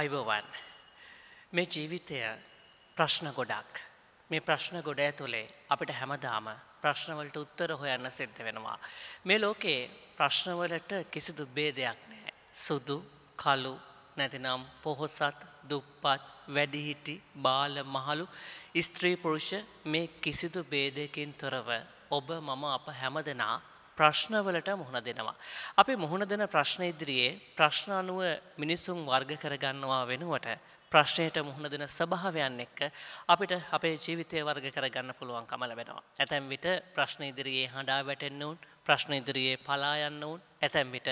අයිබෝවන් මේ ජීවිතය ප්‍රශ්න ගොඩක් මේ ප්‍රශ්න ගොඩ ඇතුලේ අපිට හැමදාම ප්‍රශ්න වලට උත්තර හොයන්න සිද්ධ වෙනවා මේ ලෝකේ ප්‍රශ්න වලට කිසිදු ભેදයක් නැහැ සුදු කළු නැතිනම් පොහොසත් දුප්පත් වැඩිහිටි බාල මහලු ස්ත්‍රී පුරුෂ මේ කිසිදු ભેදයකින් තොරව ඔබ මම අප හැමදෙනා ප්‍රශ්න වලට මුහුණ දෙනවා. අපි මුහුණ දෙන ප්‍රශ්න ඉදිරියේ ප්‍රශ්න අනුව මිනිසුන් වර්ග කර ගන්නවා වෙනුවට ප්‍රශ්නයට මුහුණ දෙන ස්වභාවයන් එක්ක අපිට අපේ ජීවිතය වර්ග කර ගන්න පුළුවන්කම ලැබෙනවා. ඇතැම් විට ප්‍රශ්න ඉදිරියේ හඬා වැටෙන්න උන්, ප්‍රශ්න ඉදිරියේ පලා යන්න උන්, ඇතැම් විට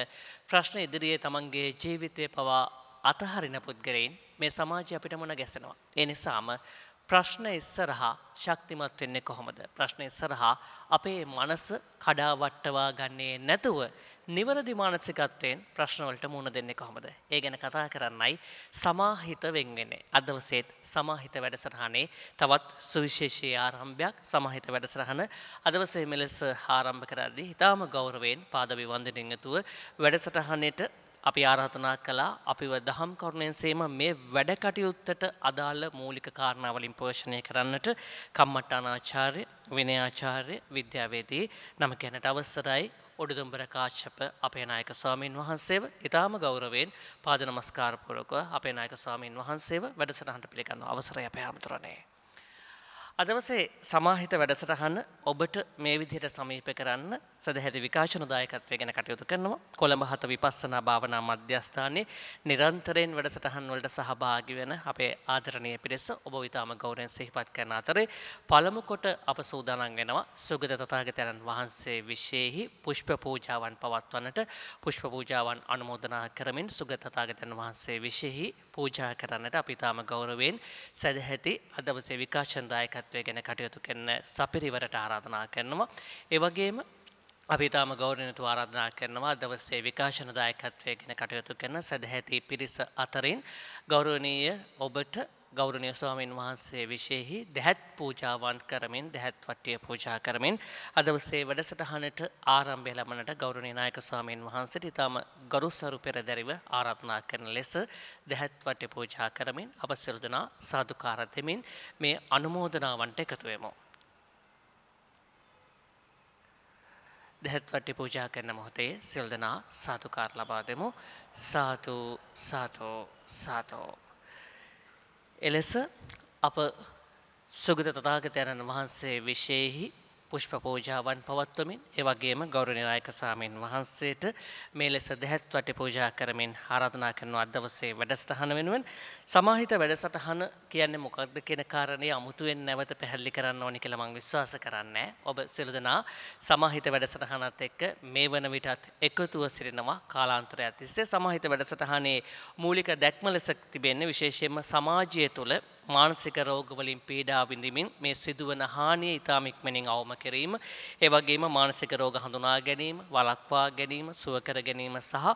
ප්‍රශ්න ඉදිරියේ තමන්ගේ ජීවිතය පවා අතහරින පුද්ගලයන් මේ සමාජය අපිට මුණ ගැසෙනවා. ඒ නිසාම ප්‍රශ්න ඉස්සරහා ශක්තිමත් වෙන්නේ කොහොමද? ප්‍රශ්න ඉස්සරහා අපේ මනස කඩාවට්ටවා ගන්නේ නැතුව නිවැරදි මානසිකත්වයෙන් ප්‍රශ්න වලට මුහුණ දෙන්නේ කොහොමද? ඒ ගැන කතා කරන්නයි සමාහිත වෙන්නේ. අද දවසේ සමාහිත වැඩසටහනේ තවත් සුවිශේෂී ආරම්භයක් සමාහිත වැඩසටහන අද දවසේ මෙලෙස ආරම්භ කරද්දී ඊටාම ගෞරවයෙන් පාදවි වන්දනෙන් යුතුව වැඩසටහනේට අපි ආරාධනා කළා අපිව දහම් කරුණෙන් සේම මේ වැඩ කටයුත්තට අදාළ මූලික කාරණා වලින් පෝෂණය කරන්නට කම්මට්ටාන ආචාර්ය විනය ආචාර්ය විද්‍යාවේදී නම කෙනට අවසරයි උඩුදුම්බර කාශ්‍යප අපේ නායක ස්වාමින් වහන්සේව ඊටාම ගෞරවයෙන් පාද නමස්කාර පූර්වකව අපේ නායක ස්වාමින් වහන්සේව වැඩසටහනට පිළිගන්නවා අවසරය අපේ ආමතුරුනේ අද දවසේ සමාහිත වැඩසටහන ඔබට මේ විදිහට සමීප කරන්න සදැහැති විකාශන දායකත්වය ගැන කටයුතු කරනවා කොළඹ හත විපස්සනා භාවනා මධ්‍යස්ථානයේ නිරන්තරයෙන් වැඩසටහන් වලට සහභාගී වෙන අපේ ආදරණීය පිරිස ඔබ විතාම ගෞරවයෙන් සිහිපත් කරන අතරේ පළමු කොට අප සූදානම් වෙනවා සුගත තථාගතයන් වහන්සේ විශේෂෙහි පුෂ්ප පූජාවන් පවත්වන්නට පුෂ්ප පූජාවන් අනුමෝදනා කරමින් සුගත තථාගතයන් වහන්සේ විශේෂෙහි පූජා කරන්නට අපි තාම ගෞරවයෙන් සදැහැති අද දවසේ විකාශන දායකත්වය ගැන කටයුතු කරන සපිරිවරට ආරාධනා කරනවා. ඒ වගේම අපි තාම ගෞරවයෙන් ආරාධනා කරනවා අද දවසේ විකාශන දායකත්වය ගැන කටයුතු කරන සදැහැති පිරිස අතරින් ගෞරවනීය ඔබට ගෞරවනීය ස්වාමීන් වහන්සේ විශේෂෙහි දහත් පූජාවන් කරමින් දහත් වට්ටිය පූජා කරමින් අද දවසේ වැඩසටහනට ආරම්භය ලබන්නට ගෞරවනීය නායක ස්වාමීන් වහන්සේට ඊටම ගරුසරු පෙරදරිව ආරාධනා කරන ලෙස දහත් වට්ටිය පූජා කරමින් අප සියලු දෙනා සාදුකාර දෙමින් මේ අනුමෝදනාවන්ට එකතු වෙමු. දහත් වට්ටිය පූජා කරන මොහොතේ සියලු දෙනා සාදුකාර ලබා දෙමු. සාදු සාදු සාදු එලෙස අප සුගත තථාගතයන් වහන්සේ විශේෂෙහි පුෂ්ප පූජාවන් පවත්වමින් ඒ වගේම ගෞරවනීය නායක ස්වාමීන් වහන්සේට මේ ලෙස දහත් වට්ටි පූජා කරමින් ආරාධනා කරන අද දවසේ වැඩසටහන වෙනුවෙන් සමාහිත වැඩසටහන කියන්නේ මොකක්ද කියන කාරණේ අමුතුවෙන් නැවත පැහැදිලි කරන්න ඕනි කියලා මම විශ්වාස කරන්නේ. ඔබ සියලු දෙනා සමාහිත වැඩසටහනත් එක්ක මේ වන විටත් එකතුව සිටිනවා. කාලාන්තරය තිස්සේ සමාහිත වැඩසටහනේ මූලික දැක්ම ලෙස තිබෙන්නේ විශේෂයෙන්ම සමාජය තුළ මානසික රෝගවලින් පීඩා විඳමින් මේ සිදුවන හානිය ඉතාම ඉක්මනින් අවම කිරීම, ඒ වගේම මානසික රෝග හඳුනා ගැනීම, වළක්වා ගැනීම, සුව කර ගැනීම සහ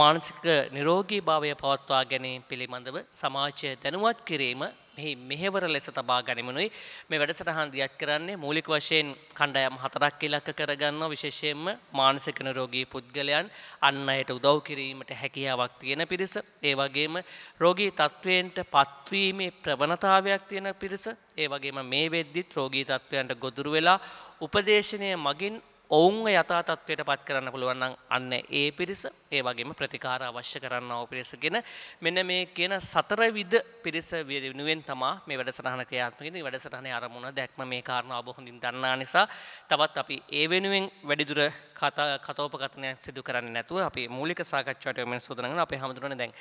මානසික නිරෝගීභාවය පවත්වා ගැනීම පිළිබඳව සමාජය දැනුවත් කිරීම මෙහි මෙහෙවර ලෙස තබා ගැනීමනුයි මේ වැඩසටහන දියත් කරන්නේ. මූලික වශයෙන් කණ්ඩායම් හතරක් ඉලක්ක කරගන්නවා. විශේෂයෙන්ම මානසික නිරෝගී පුද්ගලයන්, අන් අයට උදව් කිරීමට හැකියාවක් තියෙන පිරිස, ඒ වගේම රෝගී තත්වයන්ට පත්වීමේ ප්‍රවණතාවයක් තියෙන පිරිස, ඒ වගේම මේ වෙද්දිත් රෝගී තත්වයන්ට ගොදුරු වෙලා උපදේශනය මගින් ඔවුන්ව යථා තත්වයට පත් කරන්න පුළුවන් නම් අන්න ඒ පිරිස, ඒ වගේම ප්‍රතිකාර අවශ්‍ය කරන්නව පිරිසගෙන මෙන්න මේ කියන සතරවිධ පිරිස වෙනුවෙන් තමා මේ වැඩසටහන ක්‍රියාත්මක වෙන්නේ. වැඩසටහනේ ආරමුණ දැක්ම මේ කාරණා ඔබ හොඳින් දන්නා නිසා තවත් අපි ඒ වෙනුවෙන් වැඩිදුර කතෝපකථනයක් සිදු කරන්නේ නැතුව අපි මූලික සාකච්ඡාවට යොමු වෙන සූදානම්. අපේ හැමදෙරෝනේ දැන්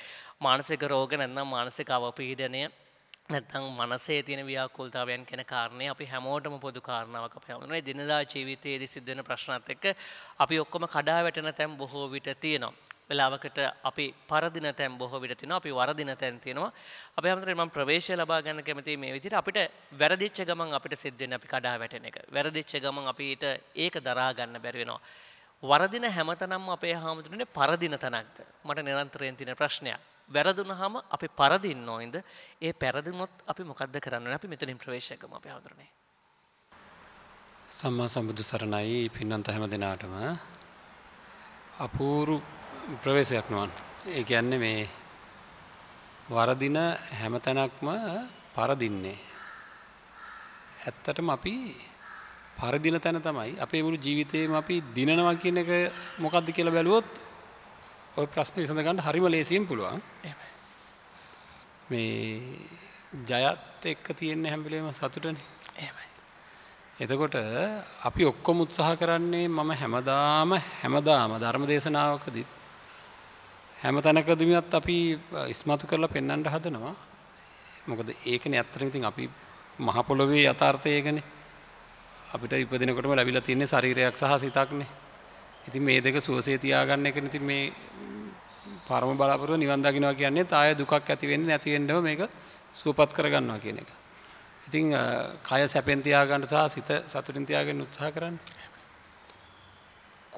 මානසික රෝග නැත්නම් මානසික අවපීඩනය නැත්තම් මනසේ තියෙන ව්‍යාකූලතාවයන් කියන කාරණේ අපි හැමෝටම පොදු කාරණාවක්. අපි හඳුනන දිනදා ජීවිතයේදී සිද්ධ වෙන ප්‍රශ්නත් එක්ක අපි ඔක්කොම කඩා වැටෙන තැන් බොහෝ විට තියෙනවා. වෙලාවකට අපි පරදින තැන් බොහෝ විට තියෙනවා. අපි වරදින තැන් තියෙනවා. අපි හැමෝටම මම ප්‍රවේශය ලබා ගන්න කැමතියි. මේ විදිහට අපිට වැරදිච්ච ගමන් අපිට සිද්ධ වෙන අපි කඩා වැටෙන එක. වැරදිච්ච ගමන් අපිට ඒක දරා ගන්න බැරි වෙනවා. වරදින හැමතැනම අපේ හාමුදුරනේ පරදින තැනක්ද? මට නිරන්තරයෙන් තියෙන ප්‍රශ්නයක්. වැරදුනහම අපි පරදින්න ඕනේද? ඒ පරදුනොත් අපි මොකද්ද කරන්න ඕනේ? අපි මෙතනින් ප්‍රවේශය කරමු. අපි හඳුරන්නේ සම්මා සම්බුදු සරණයි. පින්නන්ත හැම දිනාටම අපූර්ව ප්‍රවේශයක් නෝන්. ඒ කියන්නේ මේ වරදින හැම තැනක්ම පරදින්නේ. ඇත්තටම අපි පරදින තැන තමයි අපේ මුළු ජීවිතේම අපි දිනනවා කියන එක මොකද්ද කියලා බැලුවොත් ඔය ප්‍රශ්නේ විසඳ ගන්න හරිම ලේසියෙන් පුළුවන්. මේ ජයත් එක්ක තියෙන හැම වෙලේම සතුටනේ. එහෙමයි. එතකොට අපි ඔක්කොම උත්සාහ කරන්නේ මම හැමදාම ධර්ම දේශනාවකදී හැම තැනකදීවත් අපි ඉස්මතු කරලා පෙන්වන්න හදනවා. මොකද ඒකනේ ඇත්තටම ඉතින් අපි මහ පොළොවේ යථාර්ථය ඒකනේ. අපිට ඉපදිනකොටම ලැබිලා තියෙන ශරීරයක් සහ සිතක්නේ. ඉතින් මේ දෙක සුවසේ තියාගන්න එකනේ ඉතින් මේ පරම බලාපොරොත්තු නිවන් දකින්නවා කියන්නේ තාය දුකක් ඇති වෙන්නේ නැති වෙන්නම මේක සුවපත් කරගන්නවා කියන එක. ඉතින් කය සැපෙන් තියාගන්න සහ සිත සතුටින් තියාගන්න උත්සාහ කරන්න.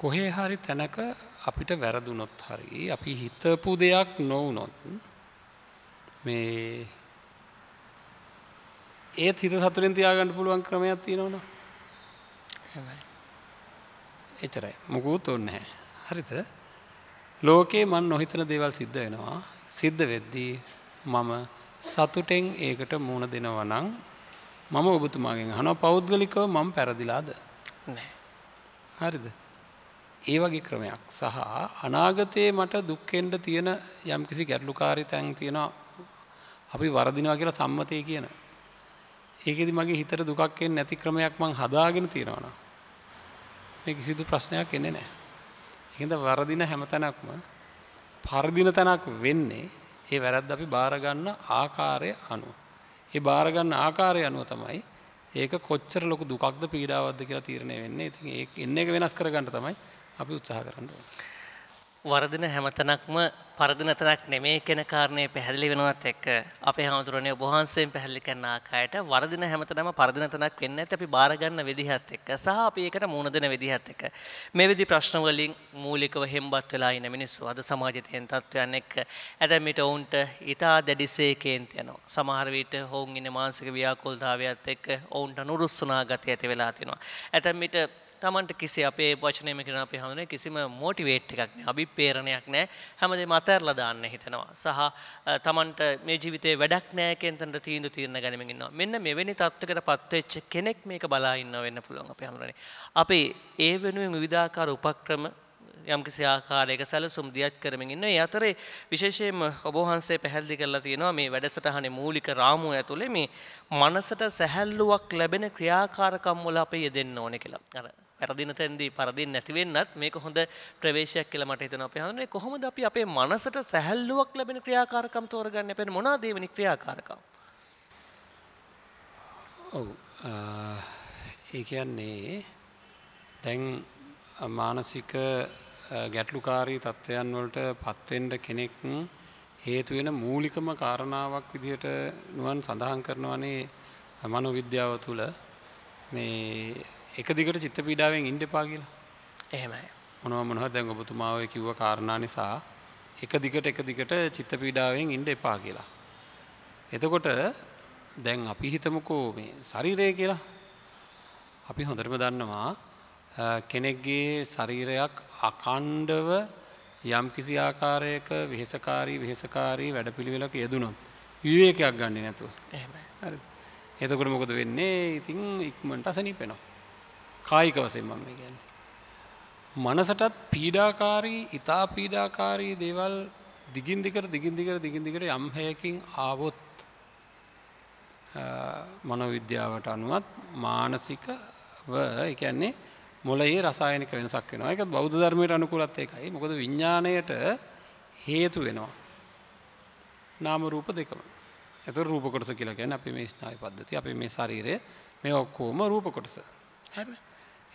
කොහේ හරි තැනක අපිට වැරදුනොත් හරි අපි හිතපු දෙයක් නොවුනොත් මේ ඒත් හිත සතුටින් තියාගන්න පුළුවන් ක්‍රමයක් තියෙනවනේ. එතරයි මොකුත් ඕනේ නැහැ. හරිද? ලෝකේ මන් නොහිතන දේවල් සිද්ධ වෙනවා. සිද්ධ වෙද්දී මම සතුටෙන් ඒකට මුණ දෙනවා නම් මම ඔබතුමාගෙන් අහනවා පෞද්ගලිකව මම පෙරදිලාද? නැහැ. හරිද? ඒ වගේ ක්‍රමයක් සහ අනාගතේ මට දුක් වෙන්න තියෙන යම්කිසි ගැටලුකාරී තැන් තියෙනවා අපි වරදිනවා කියලා සම්මතය කියන. ඒකෙදි මගේ හිතට දුකක් එන්නේ නැති ක්‍රමයක් මං හදාගෙන තියෙනවා න ะ. මේ කිසිදු ප්‍රශ්නයක් එන්නේ නැහැ. ඒකෙන්ද වරදින හැම තැනක්ම පරදින තැනක් වෙන්නේ ඒ වැරද්ද අපි බාර ගන්න ආකාරය අනුව. ඒ බාර ගන්න ආකාරය අනුව තමයි ඒක කොච්චර ලොකු දුකක්ද පීඩාවක්ද කියලා තීරණය වෙන්නේ. ඉතින් ඒක එන්නේ එක වෙනස් කර ගන්න තමයි අපි උත්සාහ කරන්න ඕනේ. වරදින හැම තැනක්ම පරදින තැනක් නෙමෙයි කියන කාරණේ පැහැදිලි වෙනවත් එක්ක අපේ හඳුරන්නේ ඔබ වහන්සේම පැහැදිලි කරන ආකාරයට වරදින හැම තැනම පරදින තැනක් වෙන්නේ නැත් අපි බාර ගන්න විදිහත් එක්ක සහ අපි ඒකට මුහුණ දෙන විදිහත් එක්ක මේ විදි ප්‍රශ්න වලින් මූලිකව හෙම්බත් වෙලා ඉන්න මිනිස්සු අද සමාජයේ තියෙන තත්ත්වයන් එක්ක ඇතැම් විට ඔවුන්ට ඊටා දැඩිසේ කේන්ති යනවා. සමහර විට ඔවුන් ඉන්නේ මානසික ව්‍යාකූලතාවයත් එක්ක ඔවුන්ට නුරුස්සනා ගතිය ඇති වෙලා තිනවා. ඇතැම් විට තමන්ට කිසි අපේ වචනයම කරන අපේ හඳුනේ කිසිම මොටිවේට් එකක් නෑ අභිප්‍රේරණයක් නෑ හැමදේම අතහැරලා දාන්න හිතනවා සහ තමන්ට මේ ජීවිතේ වැඩක් නෑ කියන තැනට තීන්දුව తీරන ගනිමින් ඉන්නවා. මෙන්න මෙවැනි තත්ත්වයකටපත් වෙච්ච කෙනෙක් මේක බලා ඉන්න වෙන්න පුළුවන් අපේ හඳුනේ. අපි ඒ වෙනුවෙන් විවිධාකාර උපක්‍රම යම්කිසි ආකාරයක සැලසුම් දියත් කරමින් ඉන්න. ඒ අතරේ විශේෂයෙන්ම ඔබ වහන්සේ පැහැදිලි කරලා තියෙනවා මේ වැඩසටහනේ මූලික රාමුව ඇතුලේ මේ මනසට සැහැල්ලුවක් ලැබෙන ක්‍රියාකාරකම් වල අපි යෙදෙන්න ඕනේ කියලා. අර පරදින තැන්දී පරදින් නැති වෙන්නත් මේක හොඳ ප්‍රවේශයක් කියලා මට හිතෙනවා. අපි හඳුන්නේ කොහොමද අපි අපේ මනසට සැහැල්ලුවක් ලැබෙන ක්‍රියාකාරකම් තෝරගන්නේ? අපේ මොනවාද ඒවනි ක්‍රියාකාරකම්? ඔව් ඒ කියන්නේ දැන් මානසික ගැටලුකාරී තත්ත්වයන් වලට පත් වෙන්න කෙනෙක් හේතු වෙන මූලිකම කාරණාවක් විදිහට නුවන් සඳහන් කරනවානේ මනෝවිද්‍යාව තුළ මේ එක දිගට චිත්ත පීඩාවෙන් ඉන්න එපා කියලා. එහෙමයි. මොනවා දැන් ඔබතුමා ඔය කිව්ව කාරණා නිසා එක දිගට චිත්ත පීඩාවෙන් ඉන්න එපා කියලා. එතකොට දැන් අපි හිතමුකෝ මේ ශරීරය කියලා. අපි හොඳටම දන්නවා කෙනෙක්ගේ ශරීරයක් අකණ්ඩව යම්කිසි ආකාරයක වෙහෙසකාරී වැඩපිළිවෙලක යෙදුණොත් විවේකයක් ගන්නෙ නැතුව. එහෙමයි. හරිද? එතකොට මොකද වෙන්නේ? ඉතින් ඉක්මනට අසනීප වෙනවා. කායික වශයෙන් මම කියන්නේ. මනසටත් පීඩාකාරී, ඊතා පීඩාකාරී දේවල් දිගින් දිගට යම් හේයකින් ආවොත් මනෝවිද්‍යාවට අනුවත් මානසිකව ඒ කියන්නේ මොළයේ රසායනික වෙනසක් වෙනවා. ඒක බෞද්ධ ධර්මයට අනුකූලත් ඒකයි. මොකද විඥාණයට හේතු වෙනවා නාම රූප දෙකම. ඒතර රූප කොටස කියලා කියන්නේ අපි මේ ස්නායු පද්ධතිය, අපි මේ ශරීරය, මේ ඔක්කොම රූප කොටස. හරිද?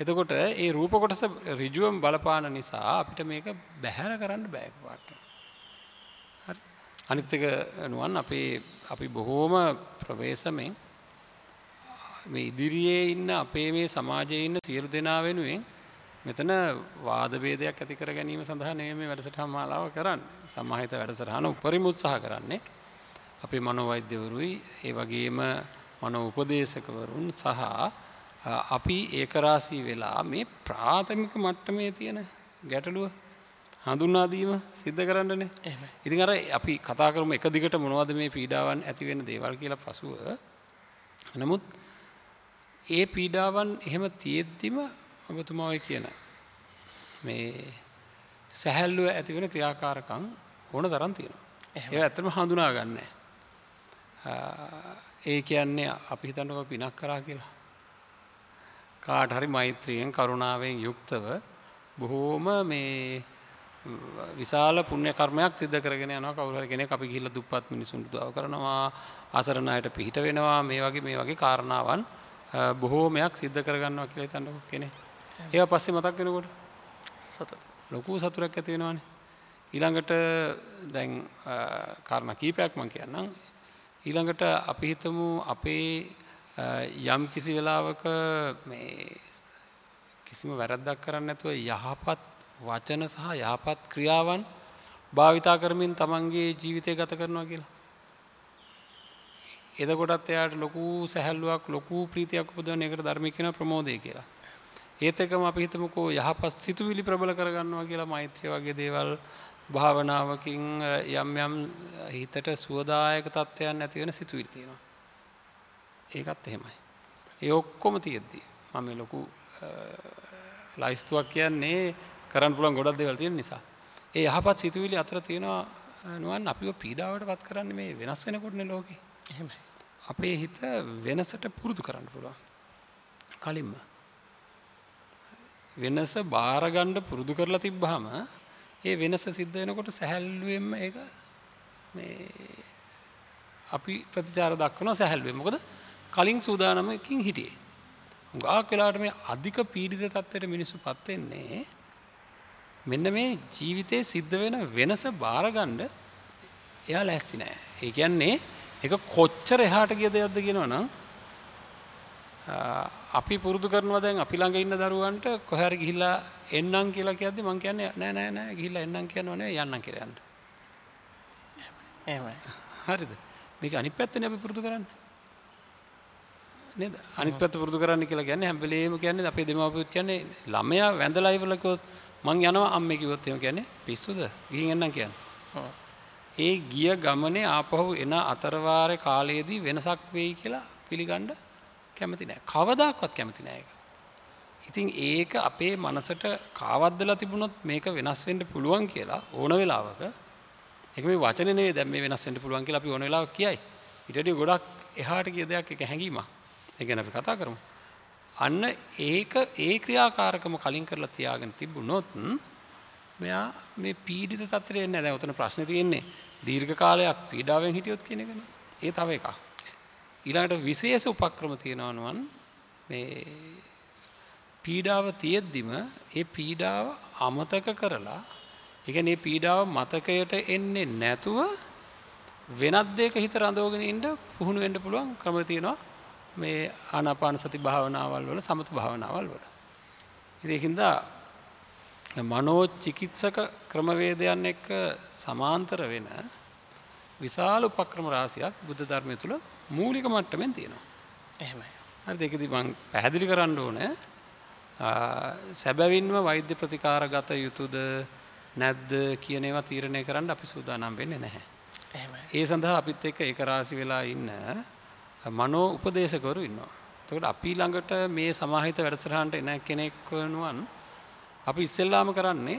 එතකොට ඒ රූප කොටස ඍජුවම බලපාන නිසා අපිට මේක බැහැර කරන්න බෑ පාට. හරි. අනිත් එක නුවන් අපි බොහෝම ප්‍රවේශමෙන් මේ ඉදිරියේ ඉන්න අපේ මේ සමාජයේ ඉන්න සියලු දෙනා වෙනුවෙන් මෙතන වාද වේදයක් ඇති කර ගැනීම සඳහා නෙමෙයි මේ වැඩසටහන මාලාව කරන්නේ. සමාහිත වැඩසටහන උපරිම උත්සාහ කරන්නේ අපේ මනෝවෛද්‍යවරුයි, ඒ වගේම මනෝ උපදේශකවරුන් සහ අපි ඒකරාශී වෙලා මේ ප්‍රාථමික මට්ටමේ තියෙන ගැටලුව හඳුන්වාදීම සිද්ධ කරන්නනේ. ඉතින් අර අපි කතා කරමු එක දිගට මොනවද මේ පීඩාවන් ඇති වෙන දේවල් කියලා පසුව. නමුත් ඒ පීඩාවන් එහෙම තියෙද්දිම ඔබතුමා ඔය කියන මේ සැහැල්ලුව ඇති වෙන ක්‍රියාකාරකම් ඕන තරම් තියෙනවා. ඒවා ඇත්තටම හඳුනා ගන්න නැහැ. ඒ කියන්නේ අපි හිතන්නකො පිනක් කරා කියලා. කාට හරි මෛත්‍රියෙන් කරුණාවෙන් යුක්තව බොහෝම මේ විශාල පුණ්‍ය කර්මයක් සිද්ධ කරගෙන යනවා. කවුරු හරි කෙනෙක් අපි ගිහිල්ලා දුප්පත් මිනිසුන්ට උදව් කරනවා, ආසරණ අයට පිහිට වෙනවා, මේ වගේ කාරණාවන් බොහෝමයක් සිද්ධ කරගන්නවා කියලා හිතන්නකො කෙනෙක්. ඒවා පස්සේ මතක් වෙනකොට ලොකු සතුටක් ඇති වෙනවානේ. ඊළඟට දැන් කාරණා කීපයක් මම කියන්නම්. ඊළඟට අපි හිතමු අපේ යම් කිසි වෙලාවක මේ කිසිම වැරද්දක් කරන්නේ නැතුව යහපත් වචන සහ යහපත් ක්‍රියාවන් භාවිතා කරමින් තමන්ගේ ජීවිතය ගත කරනවා කියලා. එතකොටත් එයාට ලොකු සැහැල්ලුවක්, ලොකු ප්‍රීතියක් උපදවන එකට ධර්මය කියන ප්‍රමෝදය කියලා. ඒත් එකම අපි හිතමුකෝ යහපත් සිතුවිලි ප්‍රබල කරගන්නවා කියලා. මෛත්‍රිය වගේ දේවල් භාවනාවකින් යම් හිතට සුවදායක තත්ත්වයන් ඇති වෙන සිතුවිලි තියෙනවා. ඒකත් එහෙමයි. ඒ ඔක්කොම තියෙද්දී මම මේ ලොකු ලයිස්තුවක් කියන්නේ කරන්න පුළුවන් ගොඩක් දේවල් තියෙන නිසා. ඒ යහපත් සිතුවිලි අතර තියෙනවා නුවන් අපිව පීඩාවටපත් කරන්නේ මේ වෙනස් වෙනකොටනේ ලෝකේ. එහෙමයි. අපේ හිත වෙනසට පුරුදු කරන්න පුළුවන්. කලින්ම වෙනස බාර ගන්න පුරුදු කරලා තිබ්බහම ඒ වෙනස සිද්ධ වෙනකොට සැහැල්ලුවෙන්ම ඒක මේ අපි ප්‍රතිචාර දක්වනවා සැහැල්ලුවෙන්. මොකද කලින් සූදානමකින් හිටියේ. ගාක් වෙලාවට මේ අධික පීඩිත තත්ත්වයට මිනිස්සුපත් වෙන්නේ මෙන්න මේ ජීවිතේ සිද්ධ වෙන වෙනස බාරගන්න එයා ලැස්ති නෑ. ඒ කියන්නේ ඒක කොච්චර එහාට ගිය දෙයක්ද කියනවනම් අපි පුරුදු කරනවා දැන් අපි ළඟ ඉන්න දරුවන්ට කොහේ හරි ගිහිල්ලා එන්නම් කියලා කියද්දි මං කියන්නේ නෑ නෑ නෑ ගිහිල්ලා එන්නම් කියනවා නෙවෙයි යන්නම් කියලා යන්න. එහෙමයි. හරිද? මේක අනිත් පැත්තනේ අපි පුරුදු කරන්නේ. නේද? අනිත් පැත්ත පුරුදු කරන්න කියලා කියන්නේ හැම වෙලේම කියන්නේ අපේ දෙමාපියොත් කියන්නේ ළමයා වැඳලා ඉවරලා කිව්වොත් මං යනවා අම්මේ කිව්වොත් එහෙම කියන්නේ පිස්සුද ගිහින් එන්නම් කියන්නේ. ඒ ගිය ගමනේ ආපහු එන අතරවාරේ කාලයේදී වෙනසක් වෙයි කියලා පිළිගන්න කැමති නෑ. කවදාකවත් කැමති නෑ ඒක. ඉතින් ඒක අපේ මනසට කාවද්දලා තිබුණොත් මේක වෙනස් වෙන්න පුළුවන් කියලා ඕන වෙලාවක ඒක මේ වචනේ නෙවෙයි දැන් මේ වෙනස් වෙන්න පුළුවන් කියලා අපි ඕන වෙලාවක කියයි. ඊට වඩා ගොඩක් එහාට ගිය දෙයක් ඒක හැංගීමක්. ඒ ගැන අපි කතා කරමු. අන්න ඒක ඒ ක්‍රියාකාරකම කලින් කරලා තියාගෙන තිබුණොත් මෙයා මේ පීඩිත තත්ත්වයට එන්නේ නැහැ. දැන් උතන ප්‍රශ්නේ තියෙන්නේ දීර්ඝ කාලයක් පීඩාවෙන් හිටියොත් කියන එකනේ. ඒ තව එකක්. ඊළඟට විශේෂ උපක්‍රම තියෙනවා නම් මේ පීඩාව තියෙද්දිම ඒ පීඩාව අමතක කරලා, ඒ කියන්නේ මේ පීඩාව මතකයට එන්නේ නැතුව වෙනත් දෙයක හිත රඳවගෙන ඉන්න පුහුණු වෙන්න පුළුවන් ක්‍රම තියෙනවා. මේ ආනාපාන සති භාවනාවල් වල, සමත භාවනාවල් වල. ඒකින්ද මනෝ චිකිත්සක ක්‍රමවේදයන් එක්ක සමාන්තර වෙන විශාල උපක්‍රම රාශියක් බුද්ධ ධර්මය තුල මූලික මට්ටමින් තියෙනවා. එහෙමයි. හරිද? ඒකදී මම පැහැදිලි කරන්න ඕනේ සැබවින්ම වෛද්‍ය ප්‍රතිකාර ගත යුතුද නැද්ද කියන ඒවා තීරණය කරන්න අපි සූදානම් වෙන්නේ නැහැ. එහෙමයි. ඒ සඳහා අපිත් එක්ක ඒක රාශි වෙලා ඉන්න මනෝ උපදේශකවරු ඉන්නවා. එතකොට අපි ළඟට මේ සමාහිත වැඩසටහනට එන කෙනෙක් වෙනුවන් අපි ඉස්සෙල්ලාම කරන්නේ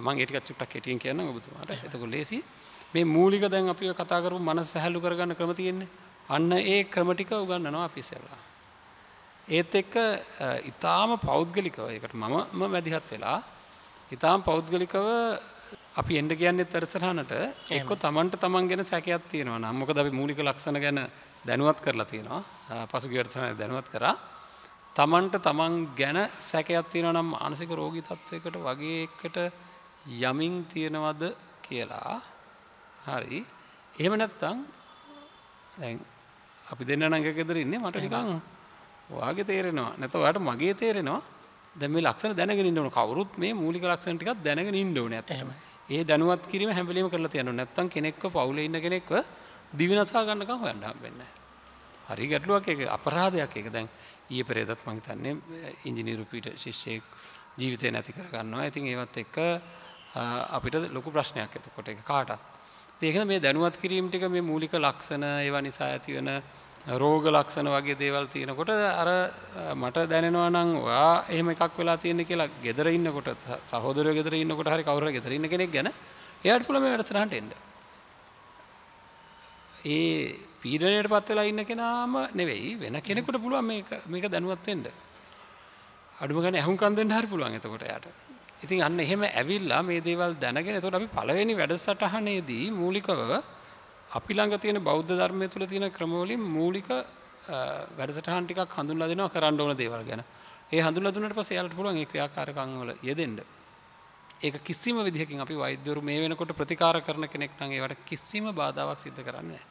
මම ඒ ටිකක් චුට්ටක් හිටින් කියන්නම් ඔබතුමාට. එතකොට ලේසි මේ මූලික දැන් අපි කතා කරපු මනස සැහැල්ලු කරගන්න ක්‍රම තියෙන්නේ. අන්න ඒ ක්‍රම ටික උගන්වනවා අපි ඉස්සෙල්ලා. ඒත් එක්ක ඊටාම පෞද්ගලිකව ඒකට මම වැඩිහත් වෙලා ඊටාම පෞද්ගලිකව අපි එන්න කියන්නේ වැඩසටහනට එක්ක තමන් ගැන සැකයක් තියෙනවා නම් මොකද අපි මූලික ලක්ෂණ ගැන දැනුවත් කරලා තියෙනවා. පසුගිය වැඩසටහනේ දැනුවත් කරා. තමන් ගැන සැකයක් තියෙනවා නම් මානසික රෝගී තත්වයකට වගේ එකට යමින් තියෙනවද කියලා. හරි. එහෙම නැත්නම් දැන් අපි දෙන්න නම් ගෙදර ඉන්නේ මට නිකන් වාගේ තේරෙනවා. නැත්නම් ඔයාට මගේ තේරෙනවා. දැන් මේ ලක්ෂණ දැනගෙන ඉන්න ඕන. කවුරුත් මේ මූලික ලක්ෂණ ටිකක් දැනගෙන ඉන්න ඕනේ ඇත්තටම. ඒ දැනුවත් කිරීම හැම වෙලෙම කරලා තියන්න ඕනේ. නැත්නම් කෙනෙක්ව පවුලේ ඉන්න කෙනෙක්ව දිවිනසා ගන්නකම් හොයන්න හම්බෙන්නේ නැහැ. හරි ගැටලුවක් ඒක. අපරාධයක් ඒක. දැන් ඊයේ පෙරේදත් මම හිතන්නේ ඉංජිනේරු පීට ශිෂ්‍යෙක් ජීවිතේ නැති කරගන්නවා. ඉතින් ඒවත් එක්ක අපිට ලොකු ප්‍රශ්නයක් එතකොට ඒක කාටත්. ඉතින් ඒක මේ දැනුවත් කිරීම ටික මේ මූලික ලක්ෂණ ඒවා නිසා ඇති වෙන රෝග ලක්ෂණ වගේ දේවල් තියෙනකොට අර මට දැනෙනවා නම් ඔයා එහෙම එකක් වෙලා තියෙන කියලා ගෙදර ඉන්නකොට සහෝදරයෝ ගෙදර ඉන්නකොට හරි කවුරු හරි ගෙදර ඉන්න කෙනෙක් ගැන එයාට පුළුවන් මේ වැඩසටහනට එන්න. ඒ පීඩණයටපත් වෙලා ඉන්න කෙනාම නෙවෙයි වෙන කෙනෙකුට පුළුවන් මේක දැනුවත් වෙන්න. අඩුම ගානේ අහුම්කම් දෙන්න හරි පුළුවන් එතකොට එයාට. ඉතින් අන්න එහෙම ඇවිල්ලා මේ දේවල් දැනගෙන එතකොට අපි පළවෙනි වැඩසටහනේදී මූලිකව අපි ළඟ තියෙන බෞද්ධ ධර්මයේ තුල තියෙන ක්‍රමවලින් මූලික වැඩසටහන් ටිකක් හඳුන්ලා දෙනවා කරන්න ඕන දේවල් ගැන. ඒ හඳුන්ලා දුන්නාට පස්සේ යාළුවට පුළුවන් ඒ ක්‍රියාකාරකම් වල යෙදෙන්න. ඒක කිසිම විදිහකින් අපි වෛද්‍යවරු මේ වෙනකොට ප්‍රතිකාර කරන කෙනෙක් නම් ඒවට කිසිම බාධාවක් සිද්ධ කරන්නේ නැහැ.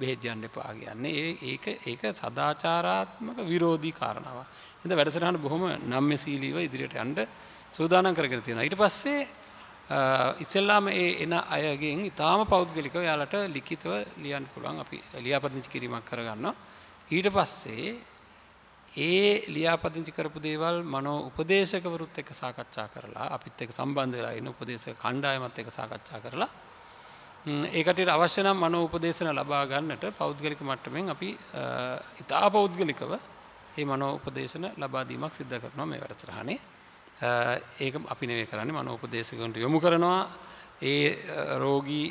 බෙහෙත් යන්න එපා කියන්නේ ඒක සදාචාරාත්මක විරෝධී කාරණාවක්. එහෙනම් වැඩසටහන බොහොම නම්‍යශීලීව ඉදිරියට යන්න සූදානම් කරගෙන තියෙනවා. ඊට පස්සේ ඉස්සෙල්ලාම එන අයගෙන් ඉතාම පෞද්ගලිකව යාලට ලිඛිතව ලියන්න පුළුවන් අපි ලියාපදිංචි කිරීමක් කරගන්නවා. ඊට පස්සේ ඒ ලියාපදිංචි කරපු දේවල් මනෝ උපදේශකවරුත් එක්ක සාකච්ඡා කරලා අපිත් එක්ක සම්බන්ධ වෙලා ඉන්න උපදේශක කණ්ඩායමත් එක්ක සාකච්ඡා කරලා ඒකට අවශ්‍ය නම් මනෝ උපදේශන ලබා ගන්නට පෞද්ගලික මට්ටමින් අපි ඉතා පෞද්ගලිකව මේ මනෝ උපදේශන ලබා දීමක් සිදු කරනවා මේ වැඩසටහනේ. ඒක අපි නෙවෙයි කරන්නේ මනෝපදේශකවන්ට යොමු කරනවා ඒ රෝගී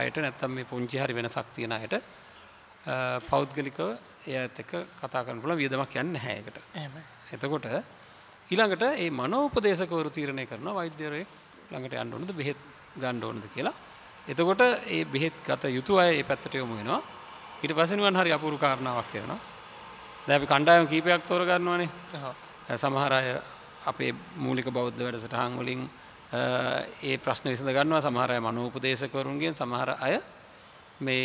අයට නැත්නම් මේ පුංචි හරි වෙනසක් තියෙන අයට පෞද්ගලිකව එයාත් එක්ක කතා කරන්න පුළුවන් වියදමක් යන්නේ නැහැ ඒකට. එහෙමයි. එතකොට ඊළඟට මේ මනෝපදේශකවරු තීරණය කරනවා වෛද්‍යවරයෙක් ළඟට යන්න ඕනද බෙහෙත් ගන්න ඕනද කියලා. එතකොට මේ බෙහෙත් ගත යුතු අය මේ පැත්තට යොමු වෙනවා. ඊට පස්සේ නිකන් හරි අපූර්ව කාරණාවක් කරනවා. දැන් අපි කණ්ඩායම් කීපයක් තෝරගන්නවානේ. ඔව්. සමහර අය අපේ මූලික බෞද්ධ වැඩසටහන් වලින් ඒ ප්‍රශ්න විසඳ ගන්නවා. සමහර අය මනෝපදේශකවරුන්ගෙන්, සමහර අය මේ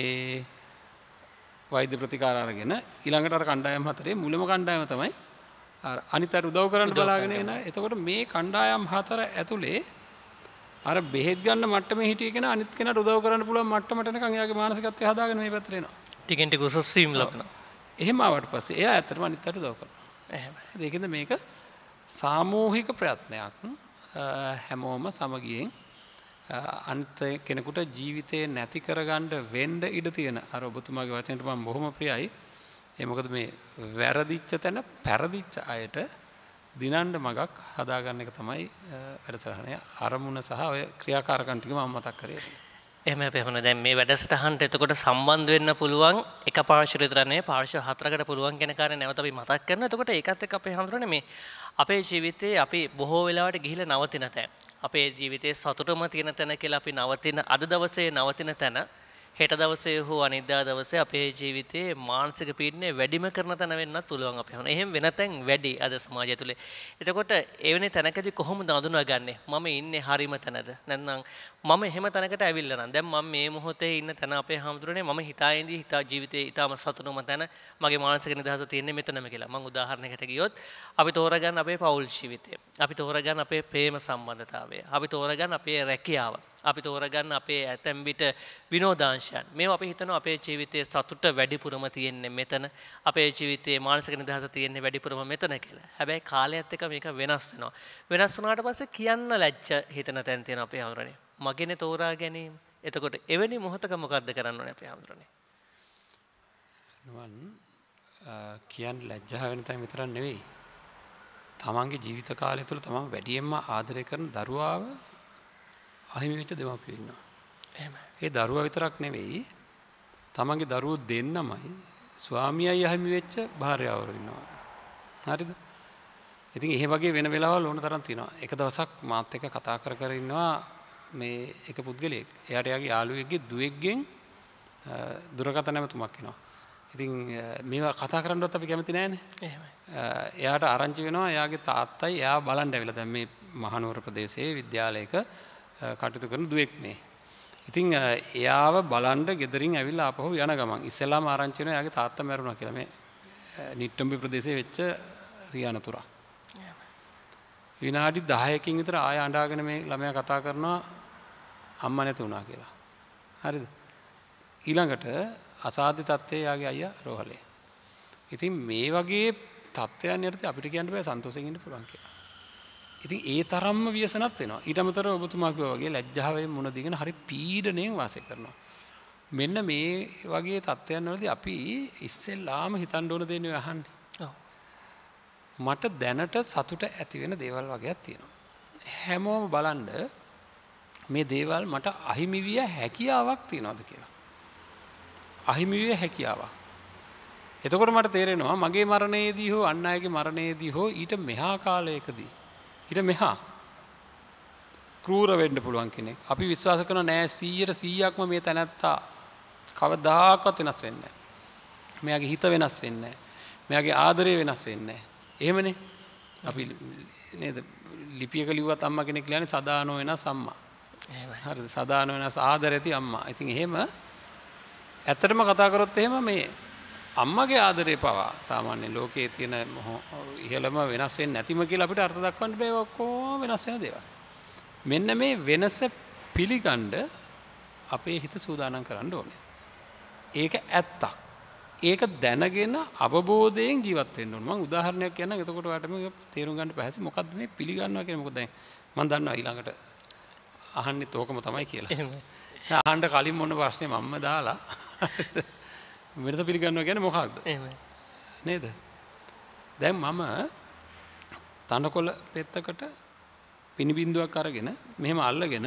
වෛද්‍ය ප්‍රතිකාර අරගෙන ඊළඟට අර කණ්ඩායම් හතරේ මුලම කණ්ඩායම තමයි අර අනිතට උදව් කරන්න බලාගෙන එන. එතකොට මේ කණ්ඩායම් හතර ඇතුලේ අර බෙහෙත් ගන්න මට්ටමේ හිටිය කෙනා අනිත් කෙනාට උදව් කරන්න පුළුවන් මට්ටමට එනකන් එයාගේ මානසිකත්වය හදාගෙන මේ පැත්තට එනවා. ටිකෙන් ටික උසස් වීම ලබනවා. එහෙම ආවට පස්සේ එයා ඇත්තටම අනිතට උදව් කරනවා. එහෙමයි. ඒකෙන්ද මේක සාමූහික ප්‍රයත්නයක් හැමෝම සමගියෙන් අනිත් කෙනෙකුට ජීවිතේ නැති කරගන්න වෙන්න ඉඩ තියෙන. අර ඔබතුමාගේ වචනෙට මම බොහොම ප්‍රියයි. ඒ මොකද මේ වැරදිච්ච තැන පෙරදිච්ච අයට දිනන්න මගක් හදාගන්න එක තමයි වැඩසටහනේ අරමුණ සහ ඔය ක්‍රියාකාරකම් ටික මම මතක් කරේ. එහෙම අපි හුණා දැන් මේ වැඩසටහනට එතකොට සම්බන්ධ වෙන්න පුළුවන් එක පාර්ශ්වය විතරනේ පාර්ශ්ව හතරකට පුළුවන් කියන කාරණේ නැවත අපි මතක් කරනවා. එතකොට ඒකත් එක්ක අපි හඳුනන්නේ මේ අපේ ජීවිතේ අපි බොහෝ වෙලාවට ගිහිලා නවතින තැන. අපේ ජීවිතේ සතුටම තියෙන තැන කියලා අපි නවතින අද දවසේ නවතින තැන හෙට දවසේ හෝ අනිද්දා දවසේ අපේ ජීවිතේ මානසික පීඩනය වැඩිම කරන තැන වෙන්නත් පුළුවන් අපි හුණා. එහෙම වෙන තැන් වැඩි අද සමාජය තුලේ. එතකොට ඒ වෙනේ තැනකදී කොහොමද අඳුනගන්නේ? මම ඉන්නේ හරිම තැනද? නැත්නම් මම එහෙම තැනකට ඇවිල්ලා නම් දැන් මම මේ මොහොතේ ඉන්න තැන අපේ හැමදෙරේ මම හිතායේදී හිතා ජීවිතේ ඊටම සතුටුම තැන මගේ මානසික නිදහස තියෙන්නේ මෙතනම කියලා. මම උදාහරණයකට ගියොත් අපි තෝරගන්න අපේ පෞල් ජීවිතය. අපි තෝරගන්න අපේ ප්‍රේම සම්බන්ධතාවය. අපි තෝරගන්න අපේ රැකියාව. අපි තෝරගන්න අපේ ඇතැම් විට විනෝදාංශයන්. මේවා අපි හිතනවා අපේ ජීවිතයේ සතුට වැඩිපුරම තියෙන්නේ මෙතන. අපේ ජීවිතයේ මානසික නිදහස තියෙන්නේ වැඩිපුරම මෙතන කියලා. හැබැයි කාලයත් එක්ක මේක වෙනස් වෙනවා. වෙනස් වුණාට පස්සේ කියන්න ලැජ්ජ හිතන තැන තියෙන අපේ හැමරණේ. මගෙනේ තෝරා ගැනීම. එතකොට එවැනි මොහොතක මොකද්ද කරන්න ඕනේ අපි හැමෝටනේ? නුවන් කියන්න ලැජ්ජා වෙන තැන විතරක් නෙවෙයි. තමන්ගේ ජීවිත කාලය තුළ තමන් වැඩියෙන්ම ආදරය කරන දරුවාව අහිමි වෙච්ච දෙමව්පියෝ ඉන්නවා. එහෙමයි. ඒ දරුවා විතරක් නෙවෙයි. තමන්ගේ දරුවෝ දෙන්නමයි ස්වාමියායි අහිමි වෙච්ච භාර්යාවරු ඉන්නවා. හරිද? ඉතින් එහෙ වගේ වෙන වෙලාවල් ඕන තරම් තියෙනවා. එක දවසක් මාත් එක්ක කතා කර ඉන්නවා මේ එක පුද්ගලයෙක්. එයාට එයාගේ යාළුවෙක්ගේ දුවෙක්ගෙන් දුරකථන නැවතුමක් එනවා. ඉතින් මේවා කතා කරන්නවත් අපි කැමති නැහැනේ. එහෙමයි. එයාට ආරංචි වෙනවා එයාගේ තාත්තයි එයා බලන් ඇවිල්ලා දැන් මේ මහනුවර ප්‍රදේශයේ විද්‍යාලයක කටයුතු කරන දුවෙක් මේ. ඉතින් එයාව බලන් ගෙදරින් ඇවිල්ලා ආපහු යන ගමන් ඉස්සෙල්ලාම ආරංචි වෙනවා එයාගේ තාත්තා මැරුණා කියලා මේ නිට්ටම්බි ප්‍රදේශයේ වෙච්ච රියනතුරා. විනාඩි 10කින් විතර ආය අඬාගෙන මේ ළමයා කතා කරනවා අම්මා නැති වුණා කියලා. හරිද? ඊළඟට අසාධ්‍ය තත්ත්වයේ යාගේ අයියා රෝහලේ. ඉතින් මේ වගේ තත්ත්වයන් යටතේ අපිට කියන්න බෑ සන්තෝෂයෙන් ඉන්න පුළුවන් කියලා. ඉතින් ඒ තරම්ම ව්‍යසනත් වෙනවා. ඊට අමතරව ඔබතුමා කිව්වා වගේ ලැජ්ජාවෙන් මුණ දීගෙන හරි පීඩණයෙන් වාසය කරනවා. මෙන්න මේ වගේ තත්ත්වයන් වලදී අපි ඉස්සෙල්ලාම හිතන්න ඕන දෙන්නේ අහන්නේ. ඔව්. මට දැනට සතුට ඇති වෙන දේවල් වගේක් තියෙනවා. හැමෝම බලන්න මේ දේවල් මට අහිමි විය හැකියාවක් තියනවාද කියලා. අහිමි විය හැකියාවක්. එතකොට මට තේරෙනවා මගේ මරණයේදී හෝ අන් අයගේ මරණයේදී හෝ ඊට මෙහා කාලයකදී ඊට මෙහා ක්‍රූර වෙන්න පුළුවන් කෙනෙක්. අපි විශ්වාස කරන නෑ 100%ක්ම මේ තැනත්තා කවදාකවත් වෙනස් වෙන්නේ නෑ. මෙයාගේ හිත වෙනස් වෙන්නේ නෑ. මෙයාගේ ආදරය වෙනස් වෙන්නේ නෑ. එහෙමනේ. අපි නේද ලිපියක ලිව්වත් අම්මා කෙනෙක් කියන්නේ සදානෝ වෙනස් අම්මා. එහෙමයි. හරිද? සදානෝ වෙනස් ආදරයති අම්මා. ඉතින් එහෙම ඇත්තටම කතා කරොත් එහෙම මේ අම්මගේ ආදරේ පවා සාමාන්‍ය ලෝකයේ තියෙන ඉහළම වෙනස් වෙන්නේ නැතිම කියලා අපිට අර්ථ දක්වන්න බෑ. ඔක්කොම වෙනස් වෙන දේවල්. මෙන්න මේ වෙනස පිළිගන්න අපේ හිත සූදානම් කරන්න ඕනේ. ඒක ඇත්තක්. ඒක දැනගෙන අවබෝධයෙන් ජීවත් වෙන්න ඕනේ. මම උදාහරණයක් කියන්නම්. එතකොට ඔයාලට මේක තේරුම් ගන්න පහසුයි. මොකද්ද මේ පිළිගන්නවා කියන්නේ? මොකද දැන් මම දන්නවා ඊළඟට අහන්නෙත් ඕකම තමයි කියලා. එහෙමයි. අහන්න කලින් මොන ප්‍රශ්නේ මම දාලා මෙරට පිළිගන්නවා කියන්නේ මොකක්ද? එහෙමයි. නේද? දැන් මම තනකොළ පෙත්තකට පිනි බින්දුවක් අරගෙන මෙහෙම අල්ලගෙන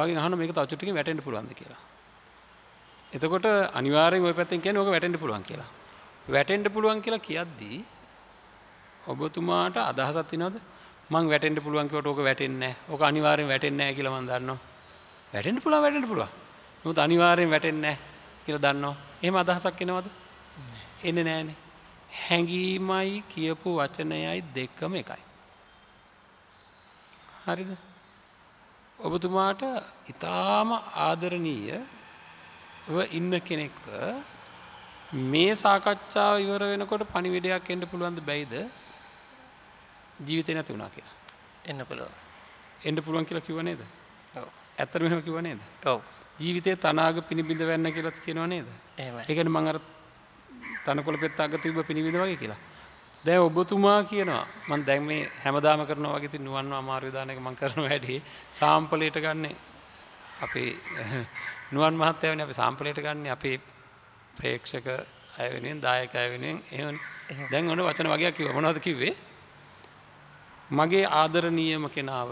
ඔයගෙන් අහනවා මේක තව චුට්ටකින් වැටෙන්න පුළුවන්ද කියලා. එතකොට අනිවාර්යෙන් ওই පැත්තෙන් කියන්නේ ඕක වැටෙන්න පුළුවන් කියලා. වැටෙන්න පුළුවන් කියලා කියද්දී ඔබතුමාට අදහසක් තියනවද? මං වැටෙන්න පුළුවන් කියවට ඕක වැටෙන්නේ නැහැ. ඕක අනිවාර්යෙන් වැටෙන්නේ නැහැ කියලා මම දන්නවා. වැටෙන්න පුළුවන් වැටෙන්න පුළුවන්. මොකද අනිවාර්යෙන් වැටෙන්නේ නැහැ කියලා දන්නවා. එහෙම අදහසක් එනවද? එන්නේ නැහනේ. හැඟීමයි කියපු වචනයයි දෙකම එකයි. හරිද? ඔබතුමාට ඊටාම ආදරණීයව ඉන්න කෙනෙක්ව මේ සාකච්ඡාව ඉවර වෙනකොට පණිවිඩයක් එන්න පුළුවන්ද බැයිද? ජීවිතේ නැති වුණා කියලා. එන්න පුළුවන්. එන්න පුළුවන් කියලා කිව්ව නේද? ඔව්. ඇත්තටම එහෙම කිව්ව නේද? ඔව්. ජීවිතේ තනාග පිනිබිඳ වෙන්න කියලා කියනවා නේද? එහෙමයි. ඒ කියන්නේ මම අර තනකොළ පෙත්ත අග තිබ්බ පිනිබිඳ වගේ කියලා. දැන් ඔබතුමා කියනවා මම දැන් මේ හැමදාම කරනවා වගේ ඉතින් නුවන් අමාරු දාන එක මම කරනවා වැඩි. සාම්පලයට ගන්න අපේ නුවන් මහත්තයා වෙන අපේ සාම්පලයට ගන්න අපේ ප්‍රේක්ෂක අය වෙනුවෙන් දායක අය වෙනුවෙන් එහෙම. දැන් ඔන්න වචන වගේක් කිව්වා. මොනවද කිව්වේ? මගේ ආදරණීයම කෙනාව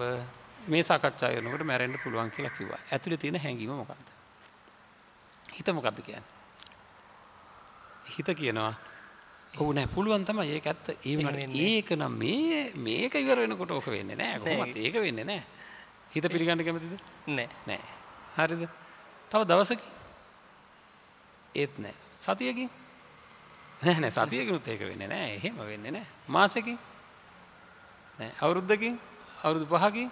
මේ සාකච්ඡා කරනකොට මැරෙන්න පුළුවන් කියලා කිව්වා. ඇතුලේ තියෙන හැඟීම මොකක්ද? හිත මොකක්ද කියන්නේ? හිත කියනවා ඔව් නෑ පුළුවන් තමයි. ඒක ඇත්ත. ඒ වුණාට ඒක නම් මේක ඉවර වෙනකොට ඕක වෙන්නේ නෑ. කොහොමද ඒක වෙන්නේ නෑ? හිත පිළිගන්න කැමතිද? නෑ. නෑ. හරිද? තව දවසකින් ඒත් නෑ. සතියකින් නෑ නෑ සතියකිනුත් ඒක වෙන්නේ නෑ. එහෙම වෙන්නේ නෑ. මාසෙකින් නෑ. අවුරුද්දකින් අවුරුදු 5කින්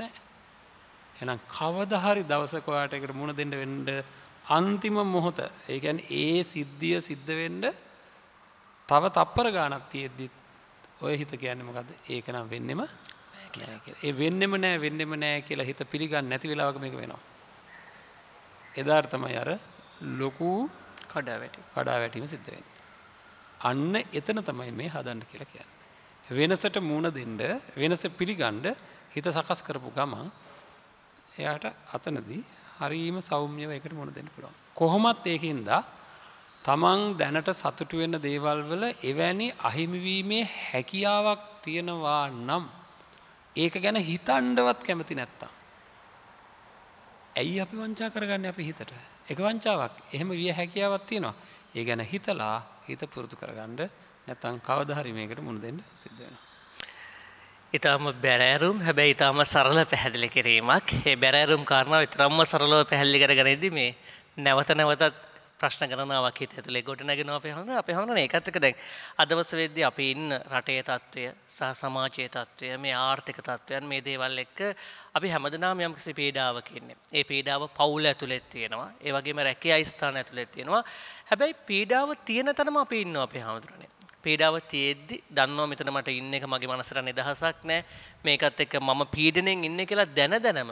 නෑ. එහෙනම් කවදා හරි දවසක ඔයාලට ඒකට මුණ දෙන්න වෙන්න අන්තිම මොහොත. ඒ කියන්නේ ඒ සිද්ධිය සිද්ධ වෙන්න තව තප්පර ගාණක් තියෙද්දි ඔය හිත කියන්නේ මොකද්ද? ඒක නම් වෙන්නෙම නෑ කියලා. ඒ වෙන්නෙම නෑ කියලා හිත පිළිගන්නේ නැති වෙලාවක මේක වෙනවා. එදාට තමයි අර ලොකු කඩාවැටීම සිද්ධ වෙන්නේ. අන්න එතන තමයි මේ හදන්න කියලා කියන්නේ. වෙනසට මුණ දෙන්න, වෙනස පිළිගන්න හිත සකස් කරපු ගමන් එයාට අතනදී හරීම සෞම්‍යව ඒකට මුණ දෙන්න පුළුවන්. කොහොමත් ඒකින්ද තමන් දැනට සතුටු වෙන දේවල් වල එවැනි අහිමි වීමේ හැකියාවක් තියනවා නම් ඒක ගැන හිතන්නවත් කැමති නැත්තම් ඇයි අපි වංචා කරගන්නේ අපේ හිතට? ඒක වංචාවක්. එහෙම විය හැකියාවක් තියනවා. ඒ ගැන හිතලා හිත පුරුදු කරගන්න. නැත්තම් කවදා හරි මේකට මුණ දෙන්න සිද්ධ වෙනවා. ඉතාම බැරෑරුම් හැබැයි ඉතාම සරල පැහැදිලි කිරීමක්. ඒ බැරෑරුම් කාරණාව ඉතරම්ම සරලව පැහැදිලි කරගනිද්දී මේ නැවත නැවතත් ප්‍රශ්න ගණනාවක් හිත ඇතුලේ ගොඩනගෙනවා. අපි හඳුනන ඒකත් එක දැන් අදවස වෙද්දී අපි ඉන්න රටේ තත්ත්වය සහ සමාජයේ තත්ත්වය මේ ආර්ථික තත්ත්වයන් මේ දේවල් එක්ක අපි හැමදෙනාම යම්කිසි පීඩාවක ඉන්නේ. ඒ පීඩාව පවුල ඇතුලේ තියෙනවා. ඒ වගේම රැකියා ස්ථාන ඇතුලේ තියෙනවා. හැබැයි පීඩාව තියෙන තැනම අපි ඉන්නවා අපි හඳුනන්නේ. පීඩාව තියෙද්දි දන්නවා මෙතන මට ඉන්න එක මගේ මනසට නිදහසක් නැහැ. මේකත් එක්ක මම පීඩණයෙන් ඉන්නේ කියලා දැන දැනම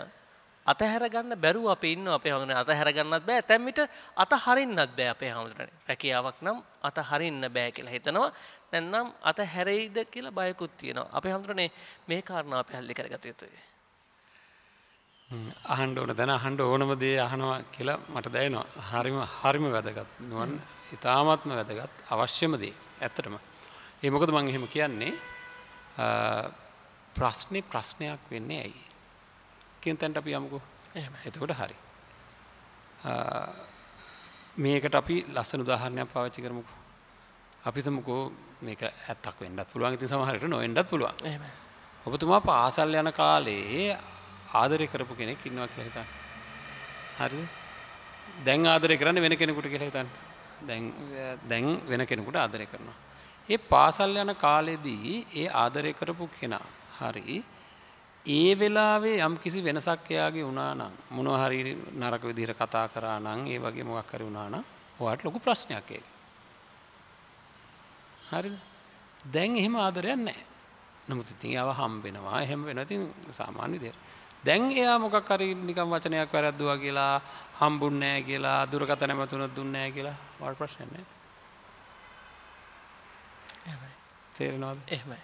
අතහැරගන්න බැරුව අපි ඉන්නවා අපේ හැමෝම අතහැරගන්නත් බෑ දැන් මිට අතහරින්නත් බෑ අපේ හැමෝම රැකියාවක් නම් අතහරින්න බෑ කියලා හිතනවා දැන් නම් අතහැරෙයිද කියලා බයකුත් තියෙනවා අපේ හැමෝම මේ කාරණා අපි හැල්ලි කරගත යුතුයි අහන්න ඕන දැන් අහන්න ඕනම දේ අහනවා කියලා මට දැනෙනවා හරිම හරිම වැදගත් නුවන් ඉතාමත්ම වැදගත් අවශ්‍යම දේ ඇත්තටම ඒ මොකද මම එහෙම කියන්නේ ප්‍රශ්නේ ප්‍රශ්නයක් වෙන්නේ ඇයි किन्तु अभी हमको इतना हारी मैं एक अभी लासन उदाहरण पावची कर मुको अभी तो मुको मैं क्या ऐसा कोई इंडत पुलवांग तीन समाहरण नो इंडत पुलवां अब तुम आप आसाल याना काले आधरे कर पुके ने किन्नवा किया था हारी देंग आधरे करने वेन किन्ने कुटे किया था देंग वेन किन्ने कुटे आधरे करना ये पासाल याना काले दी ये आधरे कर पुके ना हारी ඒ වෙලාවේ යම් කිසි වෙනසක් එයාගේ වුණා නම් මොනවා හරි නරක විදිහට කතා කරා නම් ඒ වගේ මොකක් හරි වුණා නම් ඔයාට ලොකු ප්‍රශ්නයක් ඒක. හරිද? දැන් එහෙම ආදරයක් නැහැ. නමුත් ඉතින් එයාව හම් වෙනවා. එහෙම වෙනවා ඉතින් සාමාන්‍ය විදිහට. දැන් එයා මොකක් හරි නිකම් වචනයක් වැරද්දුවා කියලා හම්බුන්නේ නැහැ කියලා දුරකථන නැවතුණා දුන්නේ නැහැ කියලා ඔයාට ප්‍රශ්නයක් නැහැ. එහෙමයි. තේරෙනවද? එහෙමයි.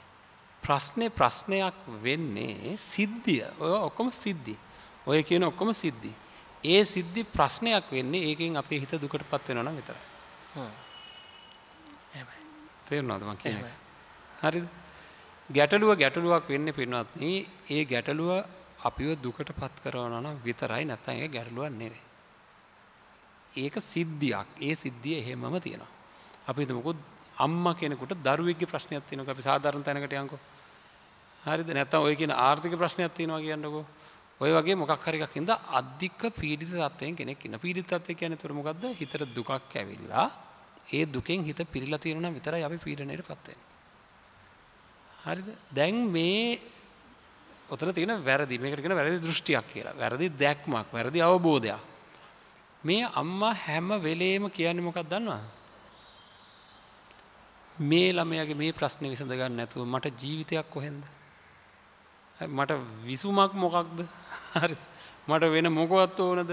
ප්‍රශ්නේ ප්‍රශ්නයක් වෙන්නේ සිද්ධිය. ඔය ඔක්කොම සිද්ධි. ඔය කියන ඔක්කොම සිද්ධි. ඒ සිද්ධි ප්‍රශ්නයක් වෙන්නේ ඒකෙන් අපේ හිත දුකටපත් වෙනවා නම් විතරයි. හ්ම්. එහෙමයි. තේරුණාද මං කියන්නේ? හරිද? ගැටලුවක් වෙන්නේ පින්නවත් නේ. ඒ ගැටලුව අපිව දුකටපත් කරනවා නම් විතරයි නැත්නම් ඒක ගැටලුවක් නෙවෙයි. ඒක සිද්ධියක්. ඒ සිද්ධිය එහෙමම තියෙනවා. අපි හිතමුකෝ අම්මා කෙනෙකුට දරුවෙක්ගේ ප්‍රශ්නයක් තියෙනවා අපි සාමාන්‍ය තැනකට යන්කො හරිද නැත්නම් ඔය කියන ආර්ථික ප්‍රශ්නයක් තියෙනවා කියන්නකෝ ඔය වගේ මොකක් හරි එකක් හින්දා අධික පීඩිත තත්වයෙන් කෙනෙක් ඉන්න පීඩිත තත්වය කියන්නේ ඒතර මොකද්ද හිතට දුකක් ඇවිල්ලා ඒ දුකෙන් හිත පිරීලා තියෙනවා නම් විතරයි අපි පීඩණයටපත් වෙන්නේ හරිද දැන් මේ ඔතන තියෙන වැරදි මේකට කියන වැරදි දෘෂ්ටියක් කියලා වැරදි දැක්මක් වැරදි අවබෝධයක් මේ අම්මා හැම වෙලේම කියන්නේ මොකක්ද දන්නවද මේ ළමයාගේ මේ ප්‍රශ්නේ විසඳ ගන්න නැතුව මට ජීවිතයක් කොහෙන්ද මට විසුමක් මොකක්ද හරිද මට වෙන මොකවත් ඕනද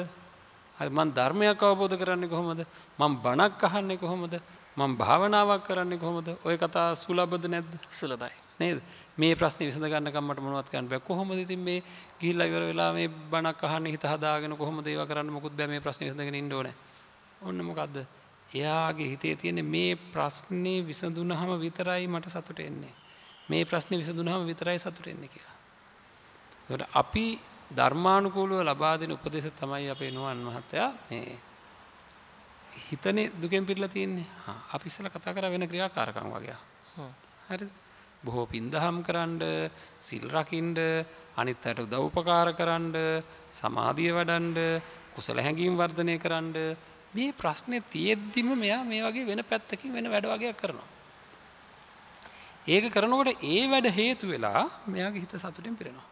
හරි මම ධර්මයක් අවබෝධ කරන්නේ කොහොමද මම බණක් අහන්නේ කොහොමද මම භාවනාවක් කරන්නේ කොහොමද ඔය කතා සුලබද නැද්ද සුලබයි නේද මේ ප්‍රශ්නේ විසඳ ගන්නකම් මට මොනවත් කරන්න බෑ කොහොමද ඉතින් මේ ගිහිල්ලා ඉවර වෙලා මේ බණක් අහන්නේ හිත හදාගෙන කොහොමද ඒවා කරන්න මොකුත් බෑ මේ ප්‍රශ්නේ විසඳගෙන ඉන්න ඕනේ ඕන්න මොකද්ද එයාගේ හිතේ තියෙන මේ ප්‍රශ්නේ විසඳුනහම විතරයි මට සතුට එන්නේ. මේ ප්‍රශ්නේ විසඳුනහම විතරයි සතුට එන්නේ කියලා. ඒකට අපි ධර්මානුකූලව ලබා දෙන උපදේශ තමයි අපේ නුවන් මහත්තයා මේ හිතනේ දුකෙන් පිරලා තින්නේ. හා අපි ඉස්සලා කතා කරා වෙන ක්‍රියාකාරකම් වගේ. හ්ම්. හරිද? බොහෝ පින්දහම් කරන්ඩ, සිල් රකින්ඩ, අනිත් අයට උදව් උපකාර කරන්ඩ, සමාධිය වඩන්ඩ, කුසල හැඟීම් වර්ධනය කරන්ඩ මේ ප්‍රශ්නේ තියෙද්දිම මෙයා මේ වගේ වෙන පැත්තකින් වෙන වැඩ වගේක් කරනවා. ඒක කරනකොට ඒ වැඩ හේතු වෙලා මෙයාගේ හිත සතුටින් පිරෙනවා.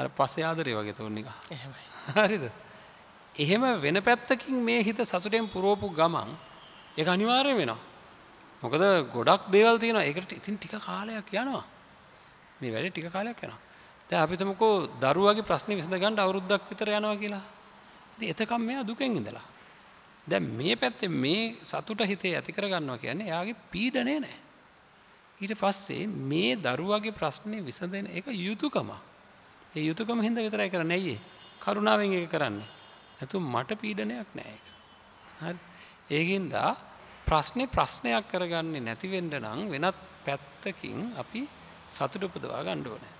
අර පස්සේ ආදරේ වගේ තෝරන එක. එහෙමයි. හරිද? එහෙම වෙන පැත්තකින් මේ හිත සතුටින් පුරවපු ගමන් ඒක අනිවාර්ය වෙනවා. මොකද ගොඩක් දේවල් තියෙනවා. ඒකට ඉතින් ටික කාලයක් යනවා. මේ වැඩේ ටික කාලයක් යනවා. දැන් අපි තුමුකෝ දරුවාගේ ප්‍රශ්නේ විසඳ ගන්න අවුරුද්දක් විතර යනවා කියලා. එතකම් මෙයා දුකෙන් ඉඳලා දැන් මේ පැත්තේ මේ සතුට හිතේ ඇති කර ගන්නවා කියන්නේ එයාගේ පීඩනේ නැහැ ඊට පස්සේ මේ දරුවාගේ ප්‍රශ්නේ විසඳෙන එක යුතුයකමක් ඒ යුතුයකම හින්දා විතරයි කරන්නේ අයියේ කරුණාවෙන් ඒක කරන්නේ නැතුව මට පීඩනයක් නැහැ ඒක හරි ඒකින්ද ප්‍රශ්නයක් කරගන්නේ නැති වෙන්න නම් වෙනත් පැත්තකින් අපි සතුට උපදවා ගන්න ඕනේ